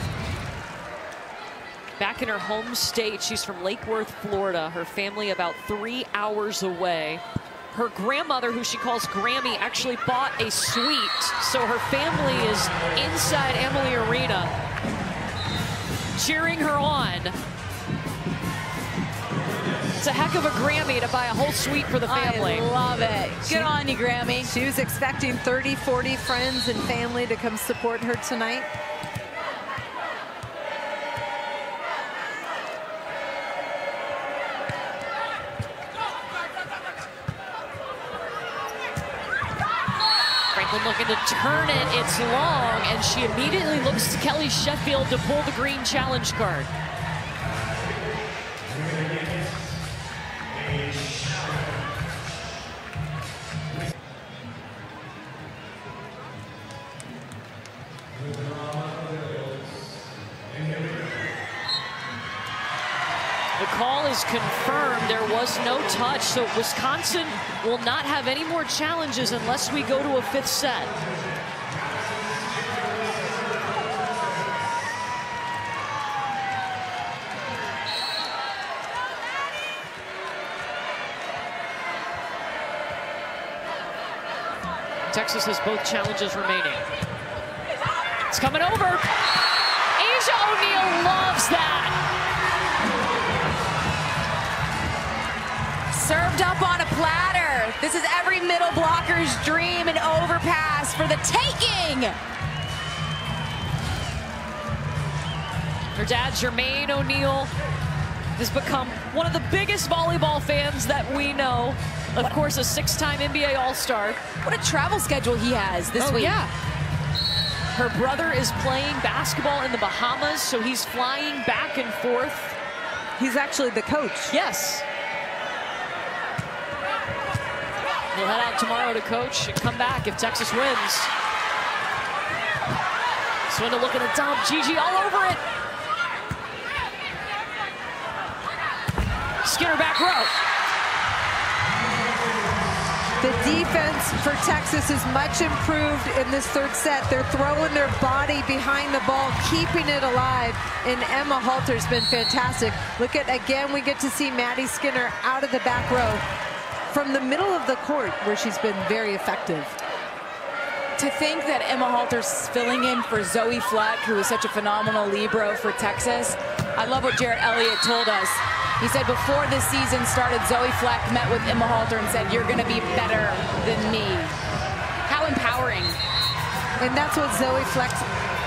Back in her home state, she's from Lake Worth, Florida. Her family about three hours away. Her grandmother, who she calls Grammy, actually bought a suite, so her family is inside Amalie Arena, cheering her on. It's a heck of a Grammy to buy a whole suite for the family. I love it. Good she, on you, Grammy. She was expecting thirty, forty friends and family to come support her tonight. Looking to turn it, it's long, and she immediately looks to Kelly Sheffield to pull the green challenge card. Confirmed there was no touch, so Wisconsin will not have any more challenges unless we go to a fifth set. Texas has both challenges remaining. It's coming over. Asia O'Neal loves that. Served up on a platter. This is every middle blocker's dream, and overpass for the taking. Her dad, Jermaine O'Neal, has become one of the biggest volleyball fans that we know. Of what? Course, a six-time N B A All-Star. What a travel schedule he has this oh, week. Yeah. Her brother is playing basketball in the Bahamas, so he's flying back and forth. He's actually the coach. Yes. We'll head out tomorrow to coach and come back if Texas wins. Swindle looking to dump. Gigi all over it. Skinner back row. The defense for Texas is much improved in this third set. They're throwing their body behind the ball, keeping it alive, and Emma Halter's been fantastic. Look at, again, we get to see Maddie Skinner out of the back row, from the middle of the court, where she's been very effective. To think that Emma Halter's filling in for Zoe Fleck, who is such a phenomenal libero for Texas. I love what Jared Elliott told us. He said before this season started, Zoe Fleck met with Emma Halter and said, "You're gonna be better than me." How empowering. And that's what Zoe Fleck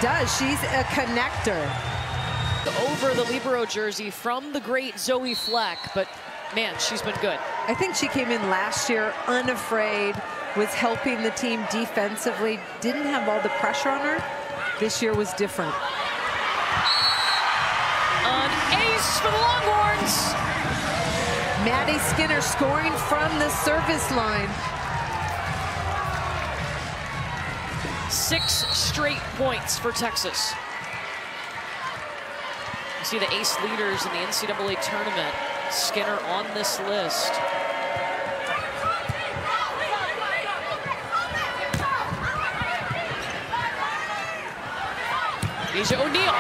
does. She's a connector. Over the libero jersey from the great Zoe Fleck, but man, she's been good. I think she came in last year unafraid, was helping the team defensively, didn't have all the pressure on her. This year was different. An ace for the Longhorns. Maddie Skinner scoring from the service line. Six straight points for Texas. You see the ace leaders in the N C double A tournament. Skinner on this list. Asia O'Neal.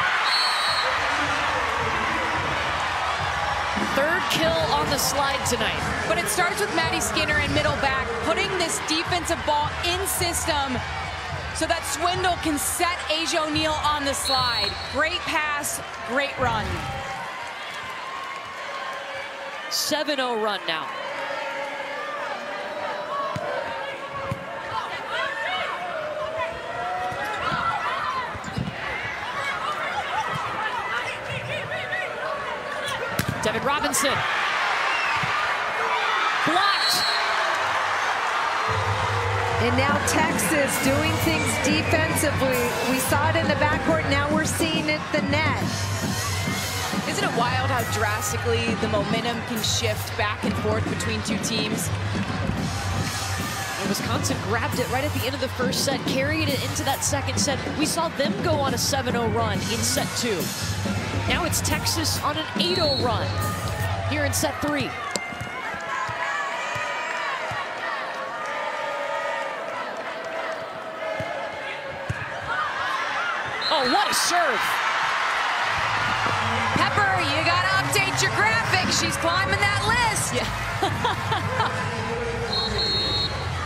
Third kill on the slide tonight. But it starts with Maddie Skinner in middle back, putting this defensive ball in system so that Swindle can set Asia O'Neal on the slide. Great pass, great run. seven oh run now. Devin Robinson. Blocked. And now Texas doing things defensively. We saw it in the backcourt, now we're seeing it at the net. Isn't it wild how drastically the momentum can shift back and forth between two teams? And Wisconsin grabbed it right at the end of the first set, carried it into that second set. We saw them go on a seven oh run in set two. Now it's Texas on an eight oh run here in set three. Oh, what a serve. Pepper, you gotta update your graphic. She's climbing that list. Yeah.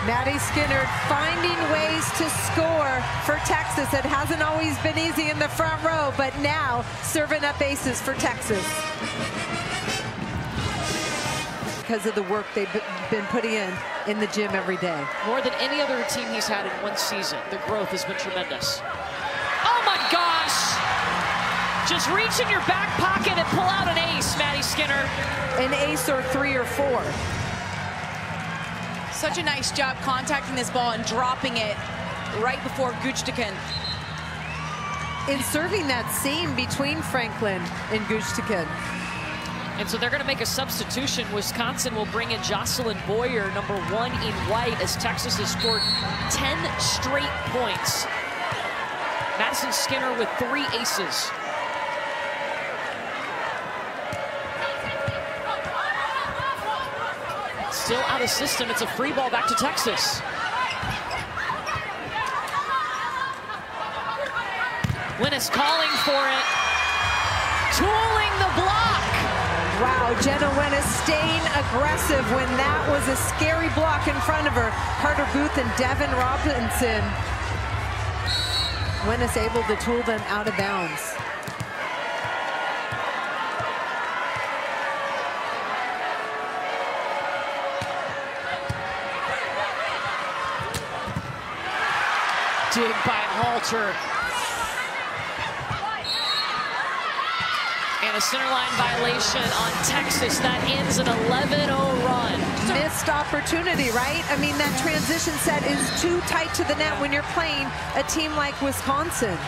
Maddie Skinner finding ways to score for Texas. It hasn't always been easy in the front row, but now serving up aces for Texas. Because of the work they've been putting in in the gym every day. More than any other team he's had in one season, the growth has been tremendous. Just reach in your back pocket and pull out an ace, Maddie Skinner. An ace or three or four. Such a nice job contacting this ball and dropping it right before Güçtekin. In serving that seam between Franklin and Güçtekin. And so they're going to make a substitution. Wisconsin will bring in Jocelyn Boyer, number one in white, as Texas has scored ten straight points. Madison Skinner with three aces. Still out of system. It's a free ball back to Texas. Wenis calling for it. Tooling the block. Wow, Jenna Wenis staying aggressive when that was a scary block in front of her. Carter Booth and Devin Robinson. Wenis able to tool them out of bounds. Dig by Halter. And a centerline violation on Texas. That ends an eleven oh run. Missed opportunity, right? I mean, that transition set is too tight to the net when you're playing a team like Wisconsin.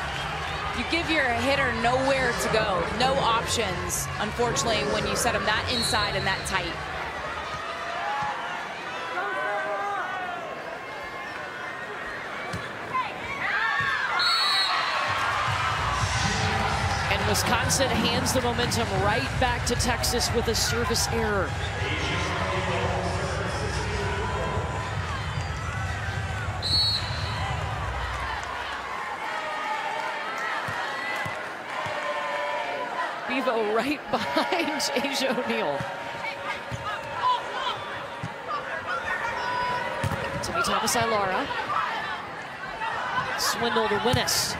You give your hitter nowhere to go. No options, unfortunately, when you set them that inside and that tight. Wisconsin hands the momentum right back to Texas with a service error. Bevo right behind Asia O'Neal. Temi Thomas-Ilara. Swindle to Wenis.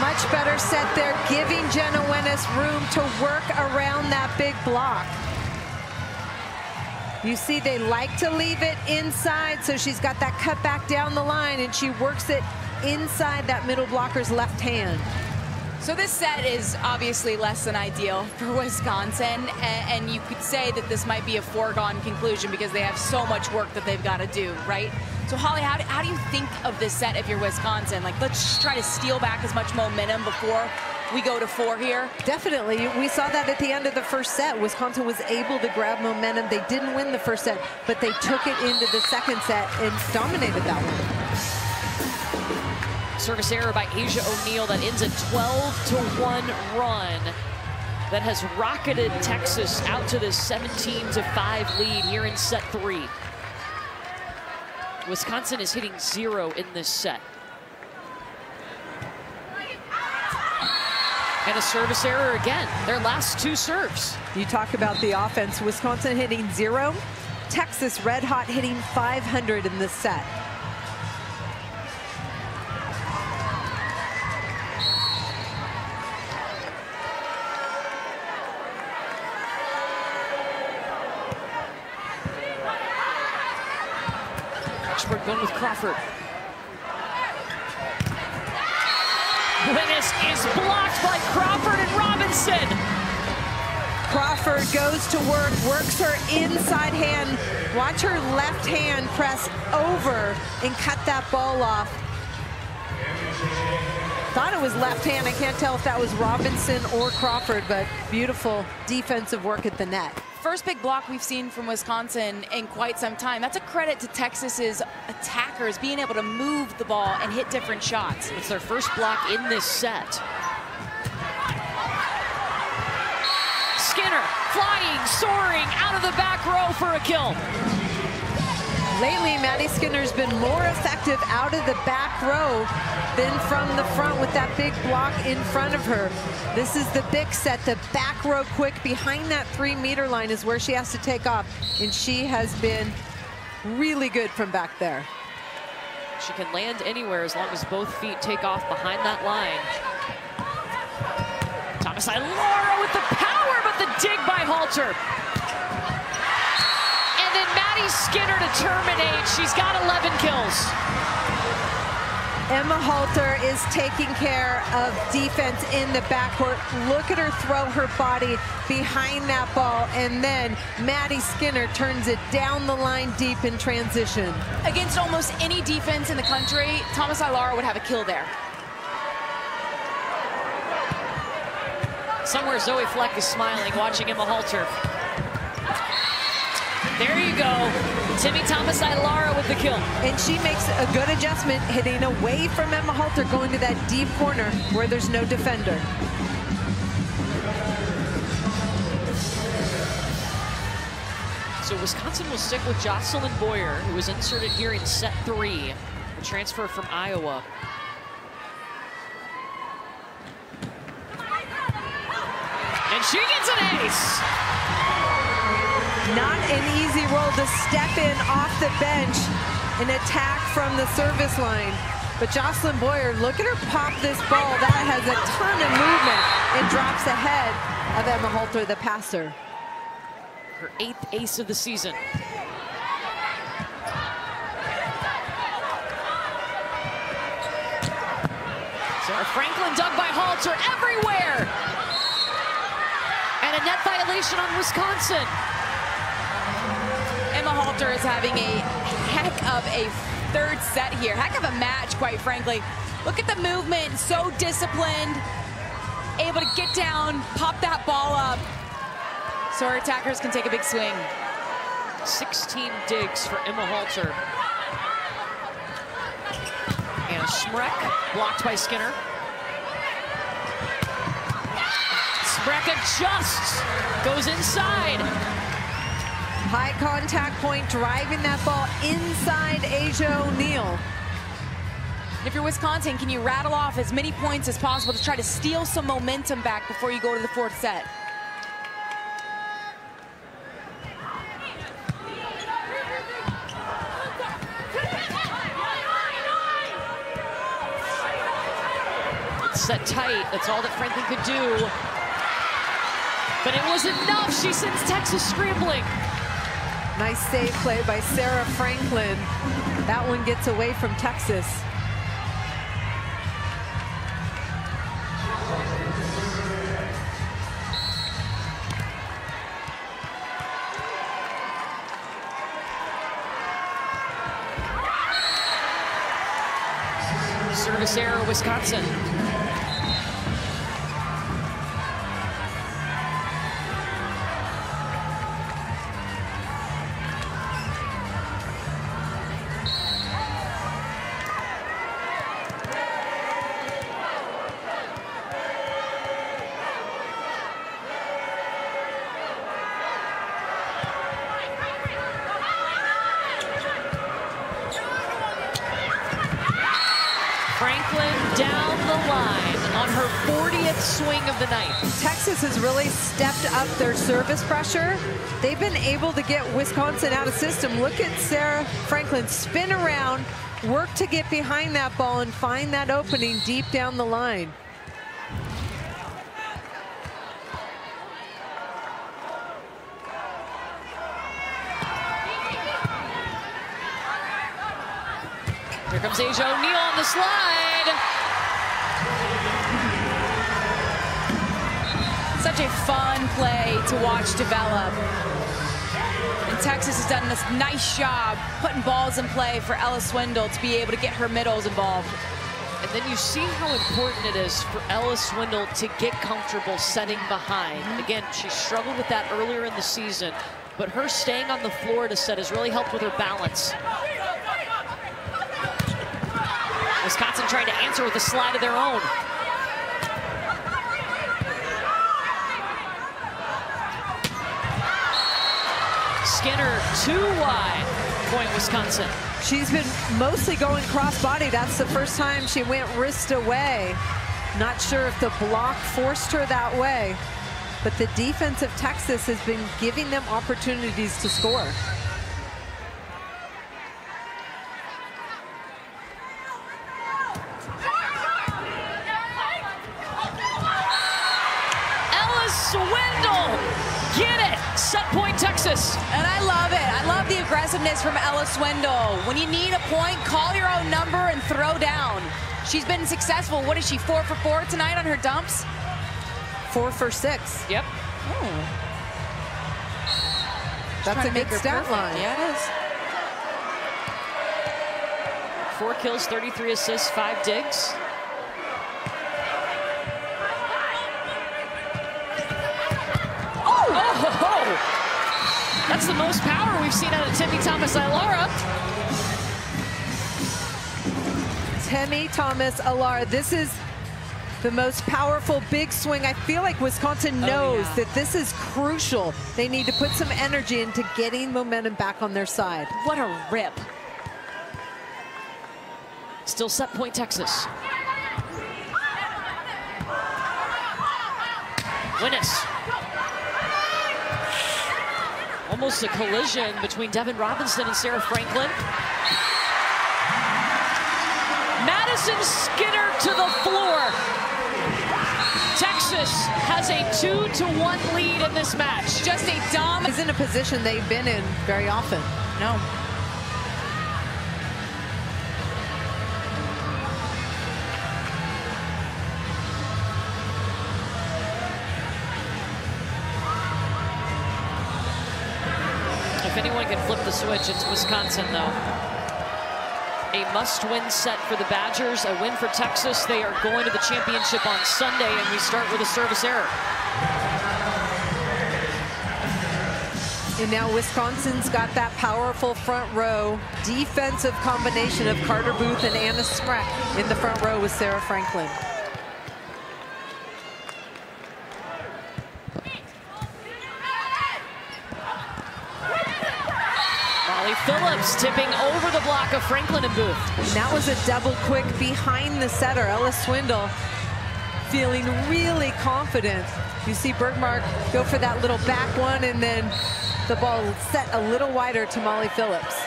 Much better set there, giving Jenna Wenis room to work around that big block. You see they like to leave it inside, so she's got that cut back down the line, and she works it inside that middle blocker's left hand. So this set is obviously less than ideal for Wisconsin, and you could say that this might be a foregone conclusion because they have so much work that they've got to do, right? So Holly, how do, how do you think of this set if you're Wisconsin? Like, let's just try to steal back as much momentum before we go to four here. Definitely. We saw that at the end of the first set. Wisconsin was able to grab momentum. They didn't win the first set, but they took it into the second set and dominated that one. Service error by Asia O'Neal that ends a twelve to one run that has rocketed Texas out to this seventeen to five lead here in set three. Wisconsin is hitting zero in this set. And a service error again, their last two serves. You talk about the offense, Wisconsin hitting zero, Texas red hot hitting five hundred in this set. Going with Crawford. Wenis is blocked by Crawford and Robinson. Crawford goes to work, works her inside hand. Watch her left hand press over and cut that ball off. Thought it was left hand. I can't tell if that was Robinson or Crawford, but beautiful defensive work at the net. First big block we've seen from Wisconsin in quite some time. That's a credit to Texas's attackers being able to move the ball and hit different shots. It's their first block in this set. Skinner flying, soaring out of the back row for a kill. Lately, Maddie Skinner's been more effective out of the back row than from the front with that big block in front of her. This is the big set, the back row quick behind that three meter line is where she has to take off. And she has been really good from back there. She can land anywhere as long as both feet take off behind that line. Thomas-Ilara with the power, but the dig by Halter. And Maddie Skinner to terminate. She's got eleven kills. Emma Halter is taking care of defense in the backcourt. Look at her throw her body behind that ball, and then Maddie Skinner turns it down the line deep in transition. Against almost any defense in the country, Thomas-Ilara would have a kill there. Somewhere Zoe Fleck is smiling, watching Emma Halter. There you go, Temi Thomas-Ilara with the kill. And she makes a good adjustment, hitting away from Emma Halter, going to that deep corner where there's no defender. So Wisconsin will stick with Jocelyn Boyer, who was inserted here in set three, the transfer from Iowa. And she gets an ace. Not an easy roll to step in off the bench, an attack from the service line. But Jocelyn Boyer, look at her pop this ball. That has a ton of movement. It drops ahead of Emma Halter, the passer. Her eighth ace of the season. Sarah Franklin dug by Halter everywhere. And a net violation on Wisconsin. Emma Halter is having a heck of a third set here. Heck of a match, quite frankly. Look at the movement, so disciplined. Able to get down, pop that ball up, so her attackers can take a big swing. sixteen digs for Emma Halter. And Smrek, blocked by Skinner. Smrek adjusts, goes inside. High contact point, driving that ball inside Asia O'Neal. If you're Wisconsin, can you rattle off as many points as possible to try to steal some momentum back before you go to the fourth set? It's set tight. That's all that Franklin could do. But it was enough. She sends Texas scrambling. Nice save play by Sarah Franklin. That one gets away from Texas. Service error, Wisconsin. Has really stepped up their service pressure. They've been able to get Wisconsin out of system. Look at Sarah Franklin spin around, work to get behind that ball and find that opening deep down the line. Here comes Asia O'Neal on the slide. such a fun play to watch develop. And Texas has done a nice job putting balls in play for Ella Swindle to be able to get her middles involved. And then you see how important it is for Ella Swindle to get comfortable setting behind. Again, she struggled with that earlier in the season, but her staying on the floor to set has really helped with her balance. Wisconsin trying to answer with a slide of their own. Skinner too wide, point Wisconsin. She's been mostly going cross-body. That's the first time she went wrist away. Not sure if the block forced her that way, but the defense of Texas has been giving them opportunities to score. Ella Swindle, get it, set point Texas. And I love it. I love the aggressiveness from Ella Swindle. When you need a point, call your own number and throw down. She's been successful. What is she, four for four tonight on her dumps? Four for six. Yep. Oh. That's a big stat line. Yeah, it is. Four kills, thirty-three assists, five digs. Oh! Oh ho, ho. That's the most power we've seen out of Temi Thomas-Ilara. Temi Thomas-Ilara. This is the most powerful big swing. I feel like Wisconsin knows oh, yeah. that this is crucial. They need to put some energy into getting momentum back on their side. What a rip. Still set point Texas. Wenis. Almost a collision between Devin Robinson and Sarah Franklin. Madison Skinner to the floor. Texas has a two to one lead in this match. Just a dumb is in a position they've been in very often. No. If anyone can flip the switch, it's Wisconsin though. A must-win set for the Badgers, a win for Texas. They are going to the championship on Sunday, and we start with a service error. And now Wisconsin's got that powerful front row defensive combination of Carter Booth and Anna Smrek in the front row with Sarah Franklin. Molly Phillips tipping over the block of Franklin and Booth. And that was a double quick behind the setter. Ella Swindle feeling really confident. You see Bergmark go for that little back one, and then the ball set a little wider to Molly Phillips.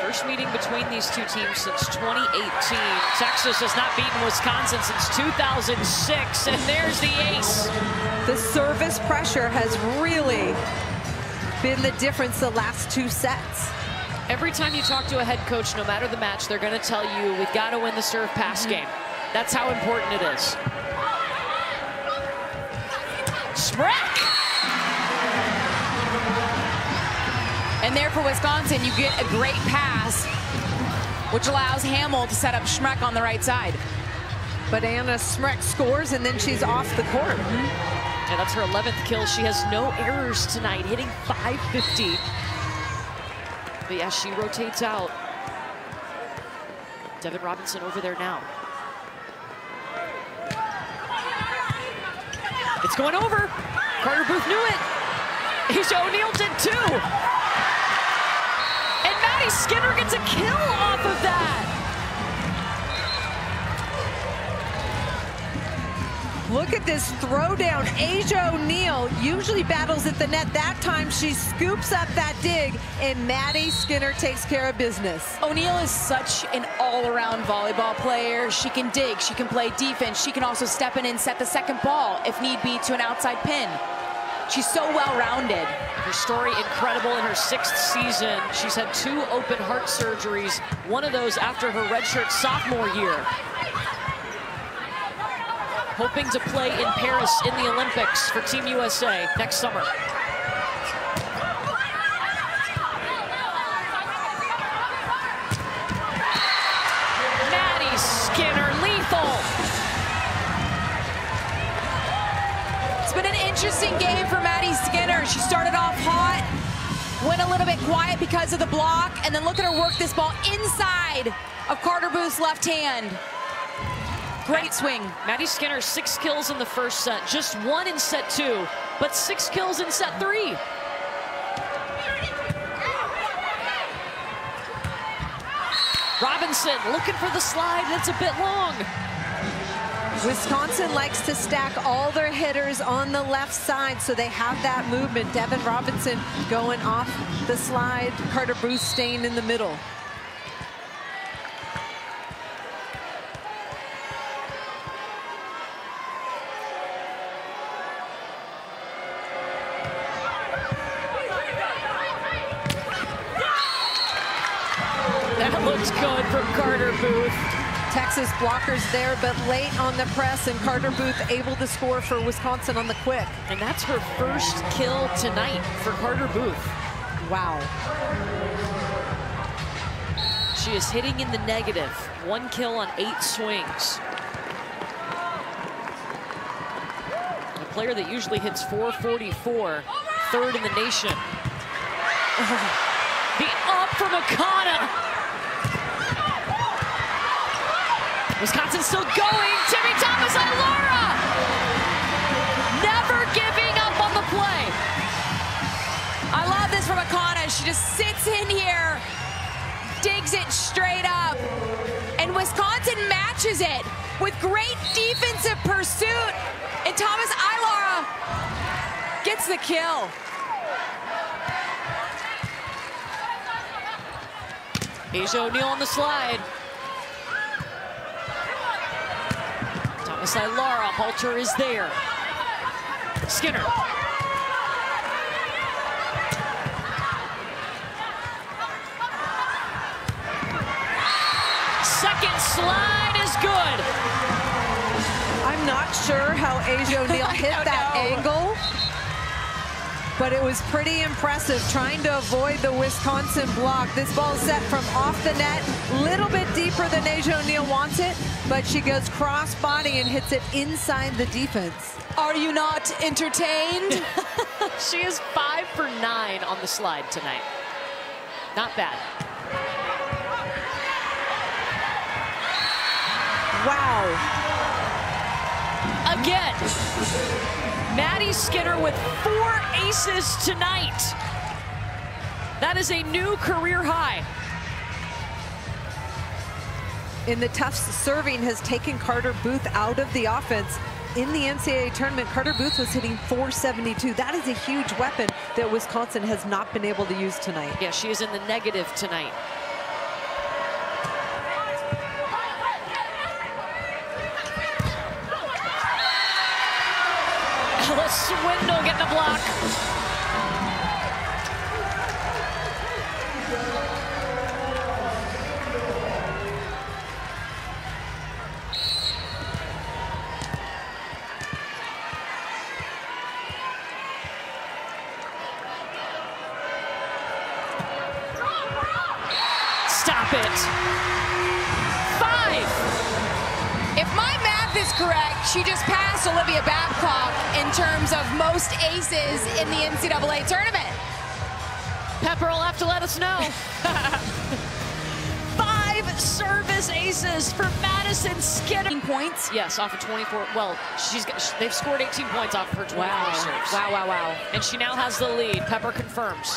First meeting between these two teams since twenty eighteen. Texas has not beaten Wisconsin since two thousand six, and there's the ace. The service pressure has really been the difference the last two sets. Every time you talk to a head coach, no matter the match, they're going to tell you we've got to win the serve pass mm-hmm. game. That's how important it is. Smrek! And there for Wisconsin, you get a great pass, which allows Hamill to set up Smrek on the right side. But Anna Smrek scores, and then she's off the court. Mm-hmm. And that's her eleventh kill. She has no errors tonight, hitting five fifty. But yeah, she rotates out. Devin Robinson over there now. It's going over. Carter Booth knew it. Asia O'Neal did too. And Maddie Skinner gets a kill off of that. Look at this throwdown. Asia O'Neal usually battles at the net. That time she scoops up that dig, and Maddie Skinner takes care of business. O'Neal is such an all-around volleyball player. She can dig, she can play defense, she can also step in and set the second ball, if need be, to an outside pin. She's so well-rounded. Her story incredible. In her sixth season, she's had two open heart surgeries, one of those after her redshirt sophomore year. hoping to play in Paris in the Olympics for Team U S A next summer. Maddie Skinner, lethal. It's been an interesting game for Maddie Skinner. She started off hot, went a little bit quiet because of the block, and then look at her work this ball inside of Carter Booth's left hand. Great swing. Maddie Skinner, six kills in the first set, just one in set two, but six kills in set three. Robinson looking for the slide, that's a bit long. Wisconsin likes to stack all their hitters on the left side, so they have that movement. Devin Robinson going off the slide, Carter Booth staying in the middle. Texas blockers there, but late on the press, and Carter Booth able to score for Wisconsin on the quick. And that's her first kill tonight for Carter Booth. Wow. She is hitting in the negative. One kill on eight swings. A player that usually hits four forty-four, third in the nation. The up from Akana. Wisconsin still going. Temi Thomas-Ilara never giving up on the play. I love this from Akana. She just sits in here, digs it straight up, and Wisconsin matches it with great defensive pursuit. And Thomas-Ilara gets the kill. Asia O'Neal on the slide. Thomas-Ilara, Halter is there. Skinner. Second slide is good. I'm not sure how Asia O'Neal hit that know. angle, but it was pretty impressive trying to avoid the Wisconsin block. This ball is set from off the net, a little bit deeper than Asia O'Neal wants it, but she goes cross-body and hits it inside the defense. Are you not entertained? She is five for nine on the slide tonight. Not bad. Wow. Again. Maddie Skinner with four aces tonight. That is a new career high. In the tough serving has taken Carter Booth out of the offense. In the N C double A tournament, Carter Booth was hitting four seventy-two. That is a huge weapon that Wisconsin has not been able to use tonight. Yeah, she is in the negative tonight. Ella Swindle getting a block. Stop it. Five. If my math is correct, she just passed Olivia Babcock in terms of most aces in the N C double A tournament. Pepper will have to let us know. Five service aces for Madison Skinner. Points? Yes, off of twenty-four. Well, she's got, they've scored eighteen points off of her twenty-four wow. serves. Wow, wow, wow. And she now has the lead. Pepper confirms.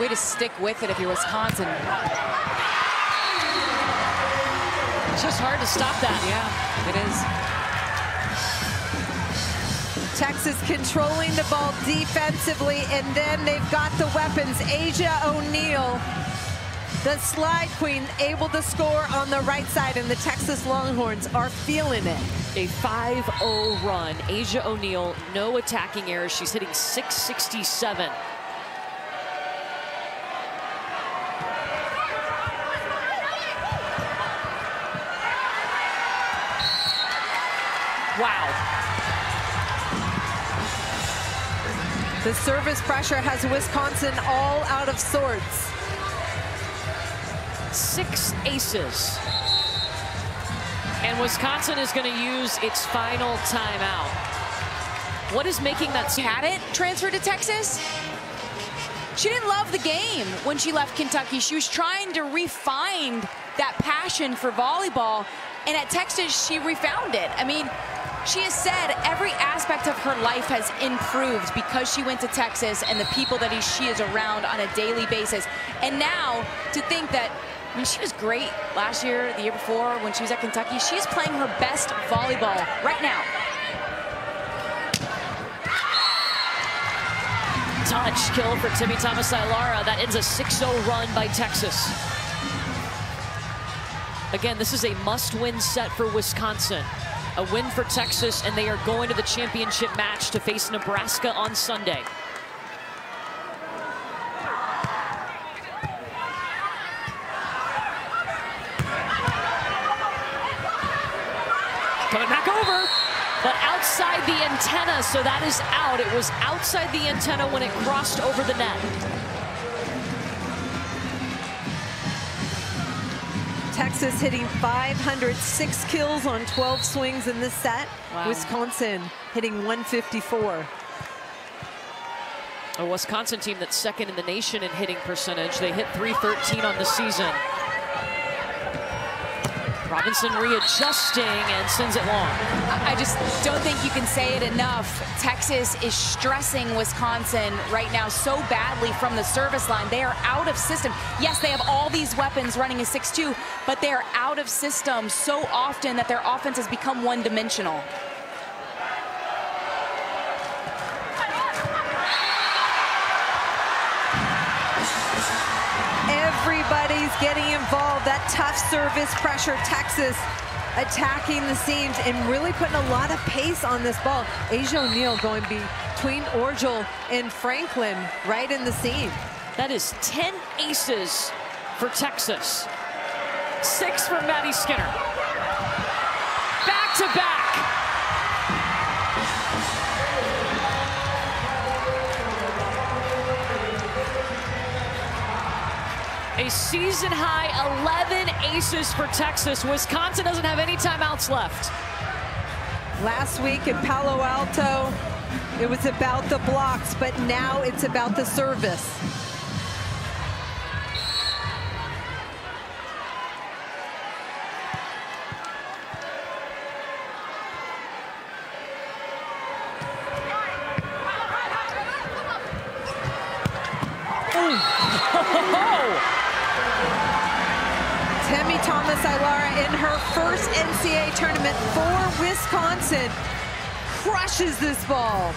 Way to stick with it if you're Wisconsin. It's just hard to stop that. Yeah, it is. Texas controlling the ball defensively, and then they've got the weapons. Asia O'Neal, the slide queen, able to score on the right side, and the Texas Longhorns are feeling it. A five oh run. Asia O'Neal, no attacking errors. She's hitting six sixty-seven. Wow. The service pressure has Wisconsin all out of sorts. Six aces. And Wisconsin is going to use its final timeout. What is making that seem? Had it transferred to Texas? She didn't love the game when she left Kentucky. She was trying to refine that passion for volleyball, and at Texas she refound it. I mean, she has said every aspect of her life has improved because she went to Texas and the people that she is around on a daily basis. And now to think that, I mean, she was great last year, the year before, when she was at Kentucky. She's playing her best volleyball right now. Touch kill for Temi Thomas-Ilara. That ends a six oh run by Texas. Again, this is a must-win set for Wisconsin. A win for Texas, and they are going to the championship match to face Nebraska on Sunday. Coming back over, but outside the antenna, so that is out. It was outside the antenna when it crossed over the net. Texas hitting five hundred six kills on twelve swings in this set. Wow. Wisconsin hitting one fifty-four. A Wisconsin team that's second in the nation in hitting percentage. They hit three thirteen on the season. Robinson readjusting and sends it long. I just don't think you can say it enough. Texas is stressing Wisconsin right now so badly from the service line. They are out of system. Yes, they have all these weapons running a six two, but they are out of system so often that their offense has become one-dimensional. Everybody's getting involved. That tough service pressure, Texas attacking the seams and really putting a lot of pace on this ball. Asia O'Neal going between Orzel and Franklin right in the seam. That is ten aces for Texas. Six for Maddie Skinner. Back to back. A season-high eleven aces for Texas. Wisconsin doesn't have any timeouts left. Last week in Palo Alto, it was about the blocks, but now it's about the service. N C A A tournament for Wisconsin crushes this ball.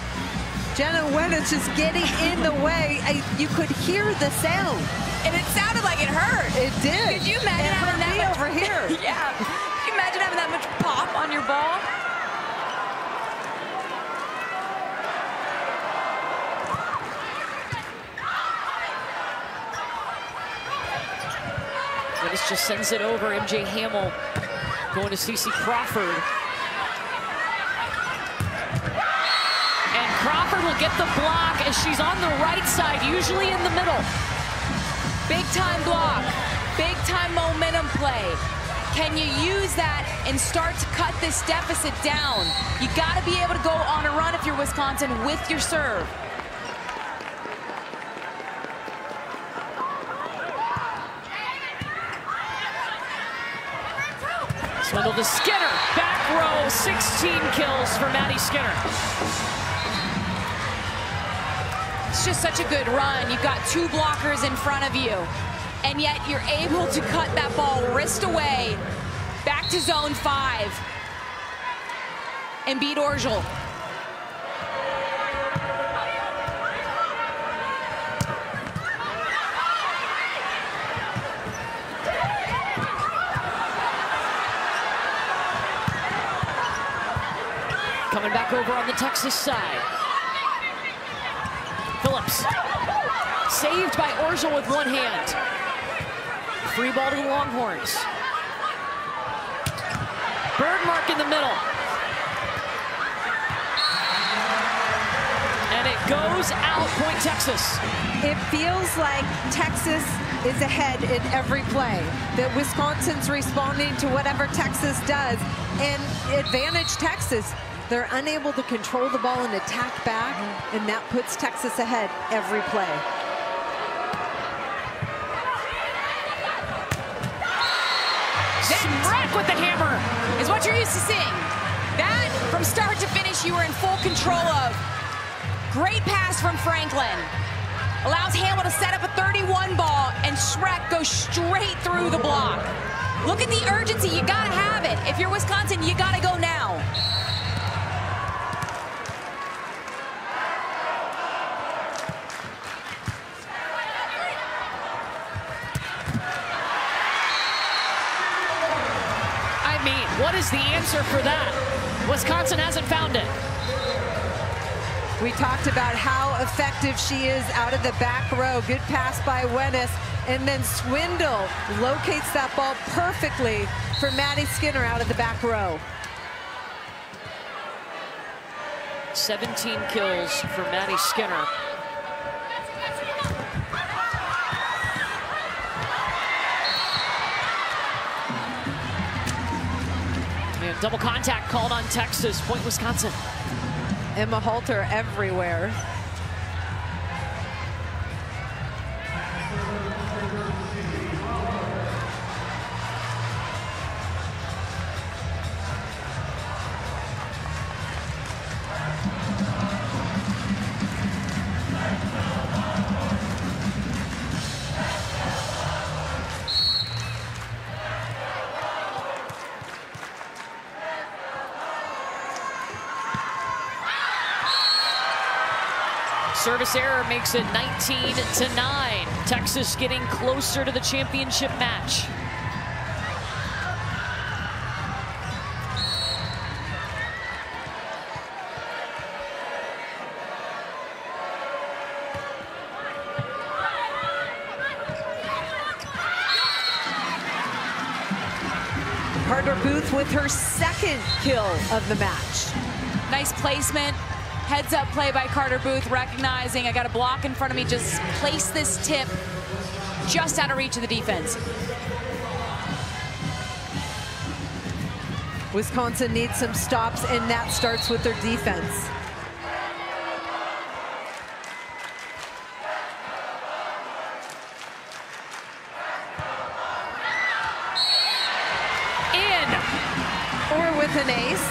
Jenna Wenis just getting in the way. I, you could hear the sound, and it sounded like it hurt. It did. Could you imagine it having that much, over here? Yeah. Could you imagine having that much pop on your ball? Wenis just sends it over. M J Hamill. Going to C C Crawford. And Crawford will get the block as she's on the right side, usually in the middle. Big time block, big time momentum play. Can you use that and start to cut this deficit down? You gotta be able to go on a run if you're Wisconsin with your serve. Swindle to Skinner, back row, sixteen kills for Maddie Skinner. It's just such a good run. You've got two blockers in front of you, and yet you're able to cut that ball wrist away, back to zone five, and beat Orzel. Coming back over on the Texas side. Phillips saved by Orzel with one hand. Free ball to the Longhorns. Bergmark in the middle. goes out, point Texas. It feels like Texas is ahead in every play, that Wisconsin's responding to whatever Texas does and advantage Texas. They're unable to control the ball and attack back, and that puts Texas ahead every play. That Shrek with the hammer is what you're used to seeing. That, from start to finish, you were in full control of. Great pass from Franklin. Allows Hamill to set up a thirty-one ball, and Shrek goes straight through the block. Look at the urgency. You gotta have it. If you're Wisconsin, you gotta go now. What is the answer for that? Wisconsin hasn't found it. We talked about how effective she is out of the back row. Good pass by Wenis. And then Swindle locates that ball perfectly for Maddie Skinner out of the back row. seventeen kills for Maddie Skinner. Double contact called on Texas. Point Wisconsin. Emma Halter everywhere. Service error makes it nineteen to nine. Texas getting closer to the championship match. Carter Booth with her second kill of the match. Nice placement. Heads up play by Carter Booth, recognizing I got a block in front of me, just place this tip just out of reach of the defense. Wisconsin needs some stops, and that starts with their defense. In! Or with an ace.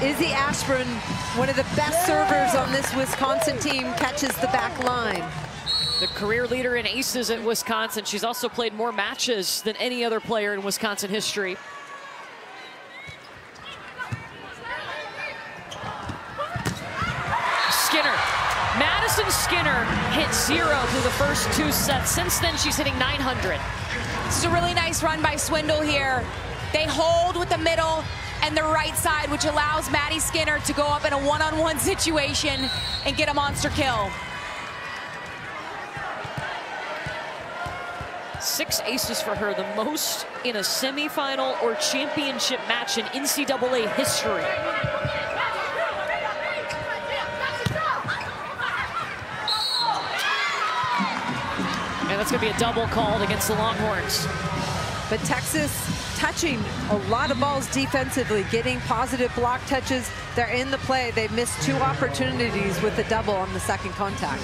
Izzy Ashburn, one of the best servers on this Wisconsin team, catches the back line. The career leader in aces at Wisconsin. She's also played more matches than any other player in Wisconsin history. Skinner. Madison Skinner hit zero through the first two sets. Since then, she's hitting nine hundred. This is a really nice run by Swindle here. They hold with the middle and the right side, which allows Maddie Skinner to go up in a one-on-one situation and get a monster kill. Six aces for her, the most in a semifinal or championship match in N C double A history. And that's gonna be a double called against the Longhorns. But Texas touching a lot of balls defensively, getting positive block touches. They're in the play. They missed two opportunities with the double on the second contact.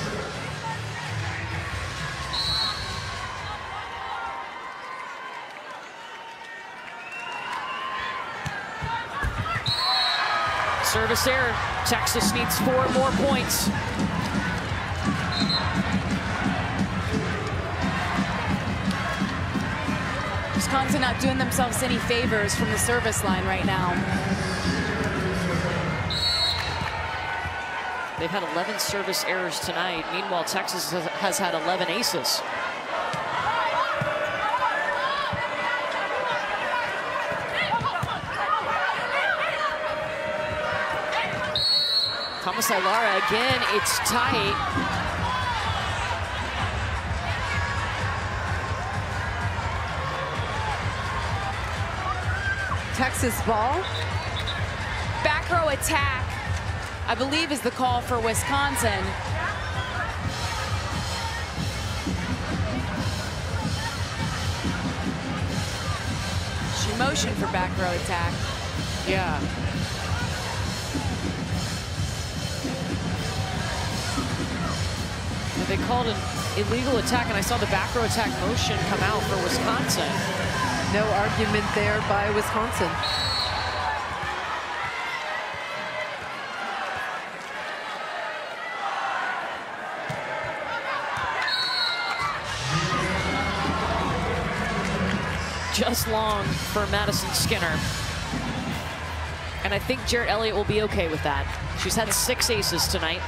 Service error. Texas needs four more points. Wisconsin not doing themselves any favors from the service line right now. They've had eleven service errors tonight. Meanwhile, Texas has had eleven aces. Thomas-Ilara again, it's tight. Texas ball. Back row attack. I believe is the call for Wisconsin. She motioned for back row attack. Yeah. They called an illegal attack, and I saw the back row attack motion come out for Wisconsin. No argument there by Wisconsin. Just long for Madison Skinner. And I think Jared Elliott will be okay with that. She's had six aces tonight.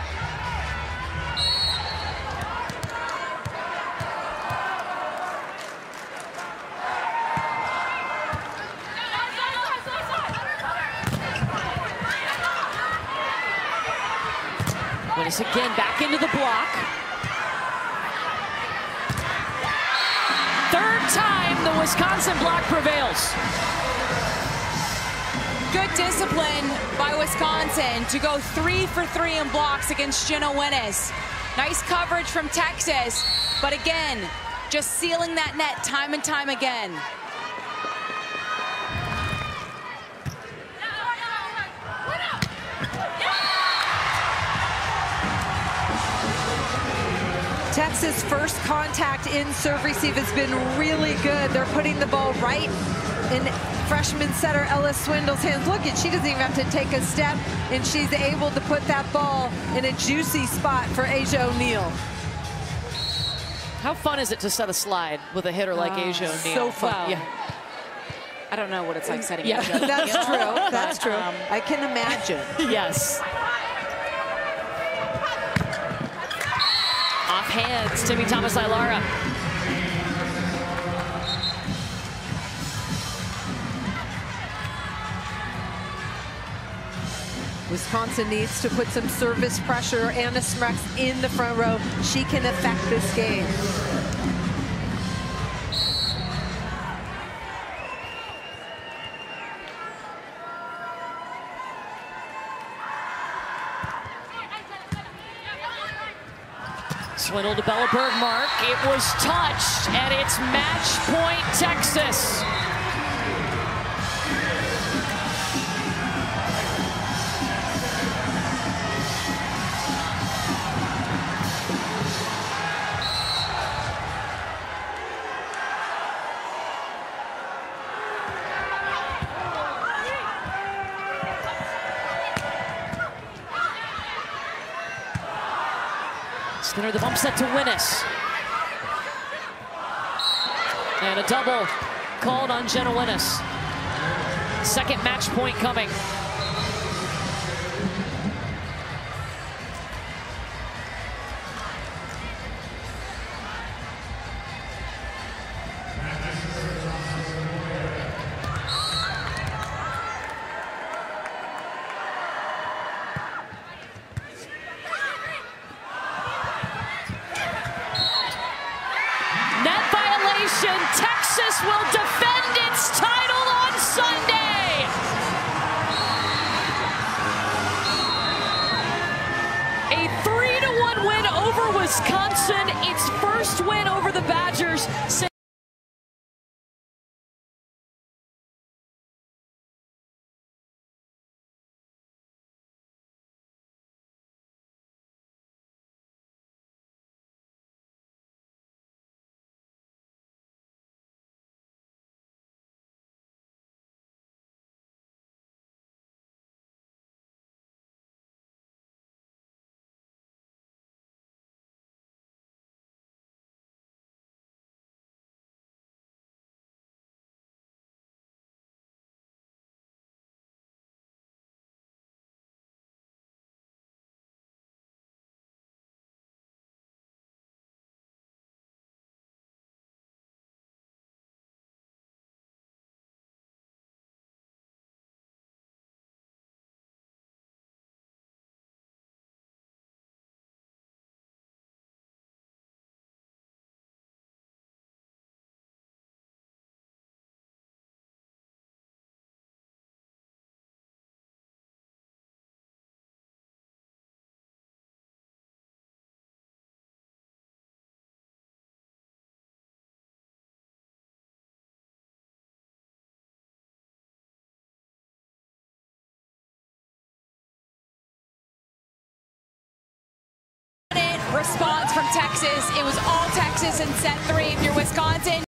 Wenis again back into the block. Third time the Wisconsin block prevails. Good discipline by Wisconsin to go three for three in blocks against Jenna Wenis. Nice coverage from Texas, but again, just sealing that net time and time again. Texas' first contact in serve receive has been really good. They're putting the ball right in freshman setter Ella Swindle's hands. Look, and she doesn't even have to take a step, and she's able to put that ball in a juicy spot for Asia O'Neal. How fun is it to set a slide with a hitter like uh, Asia O'Neal? So fun. Wow. Yeah. I don't know what it's like setting yeah. Asia O'Neal. That's true. That's true. Um, I can imagine. Yes. Hands, Temi Thomas-Ilara. Wisconsin needs to put some service pressure. Anna Smrek in the front row. She can affect this game. Swindle to Bella Bergmark. It was touched, and it's match point, Texas. Skinner, the bump set to Wenis. And a double called on Jenna Wenis. Second match point coming. Texas will defend its title on Sunday. response from Texas. It was all Texas in set three. If you're Wisconsin,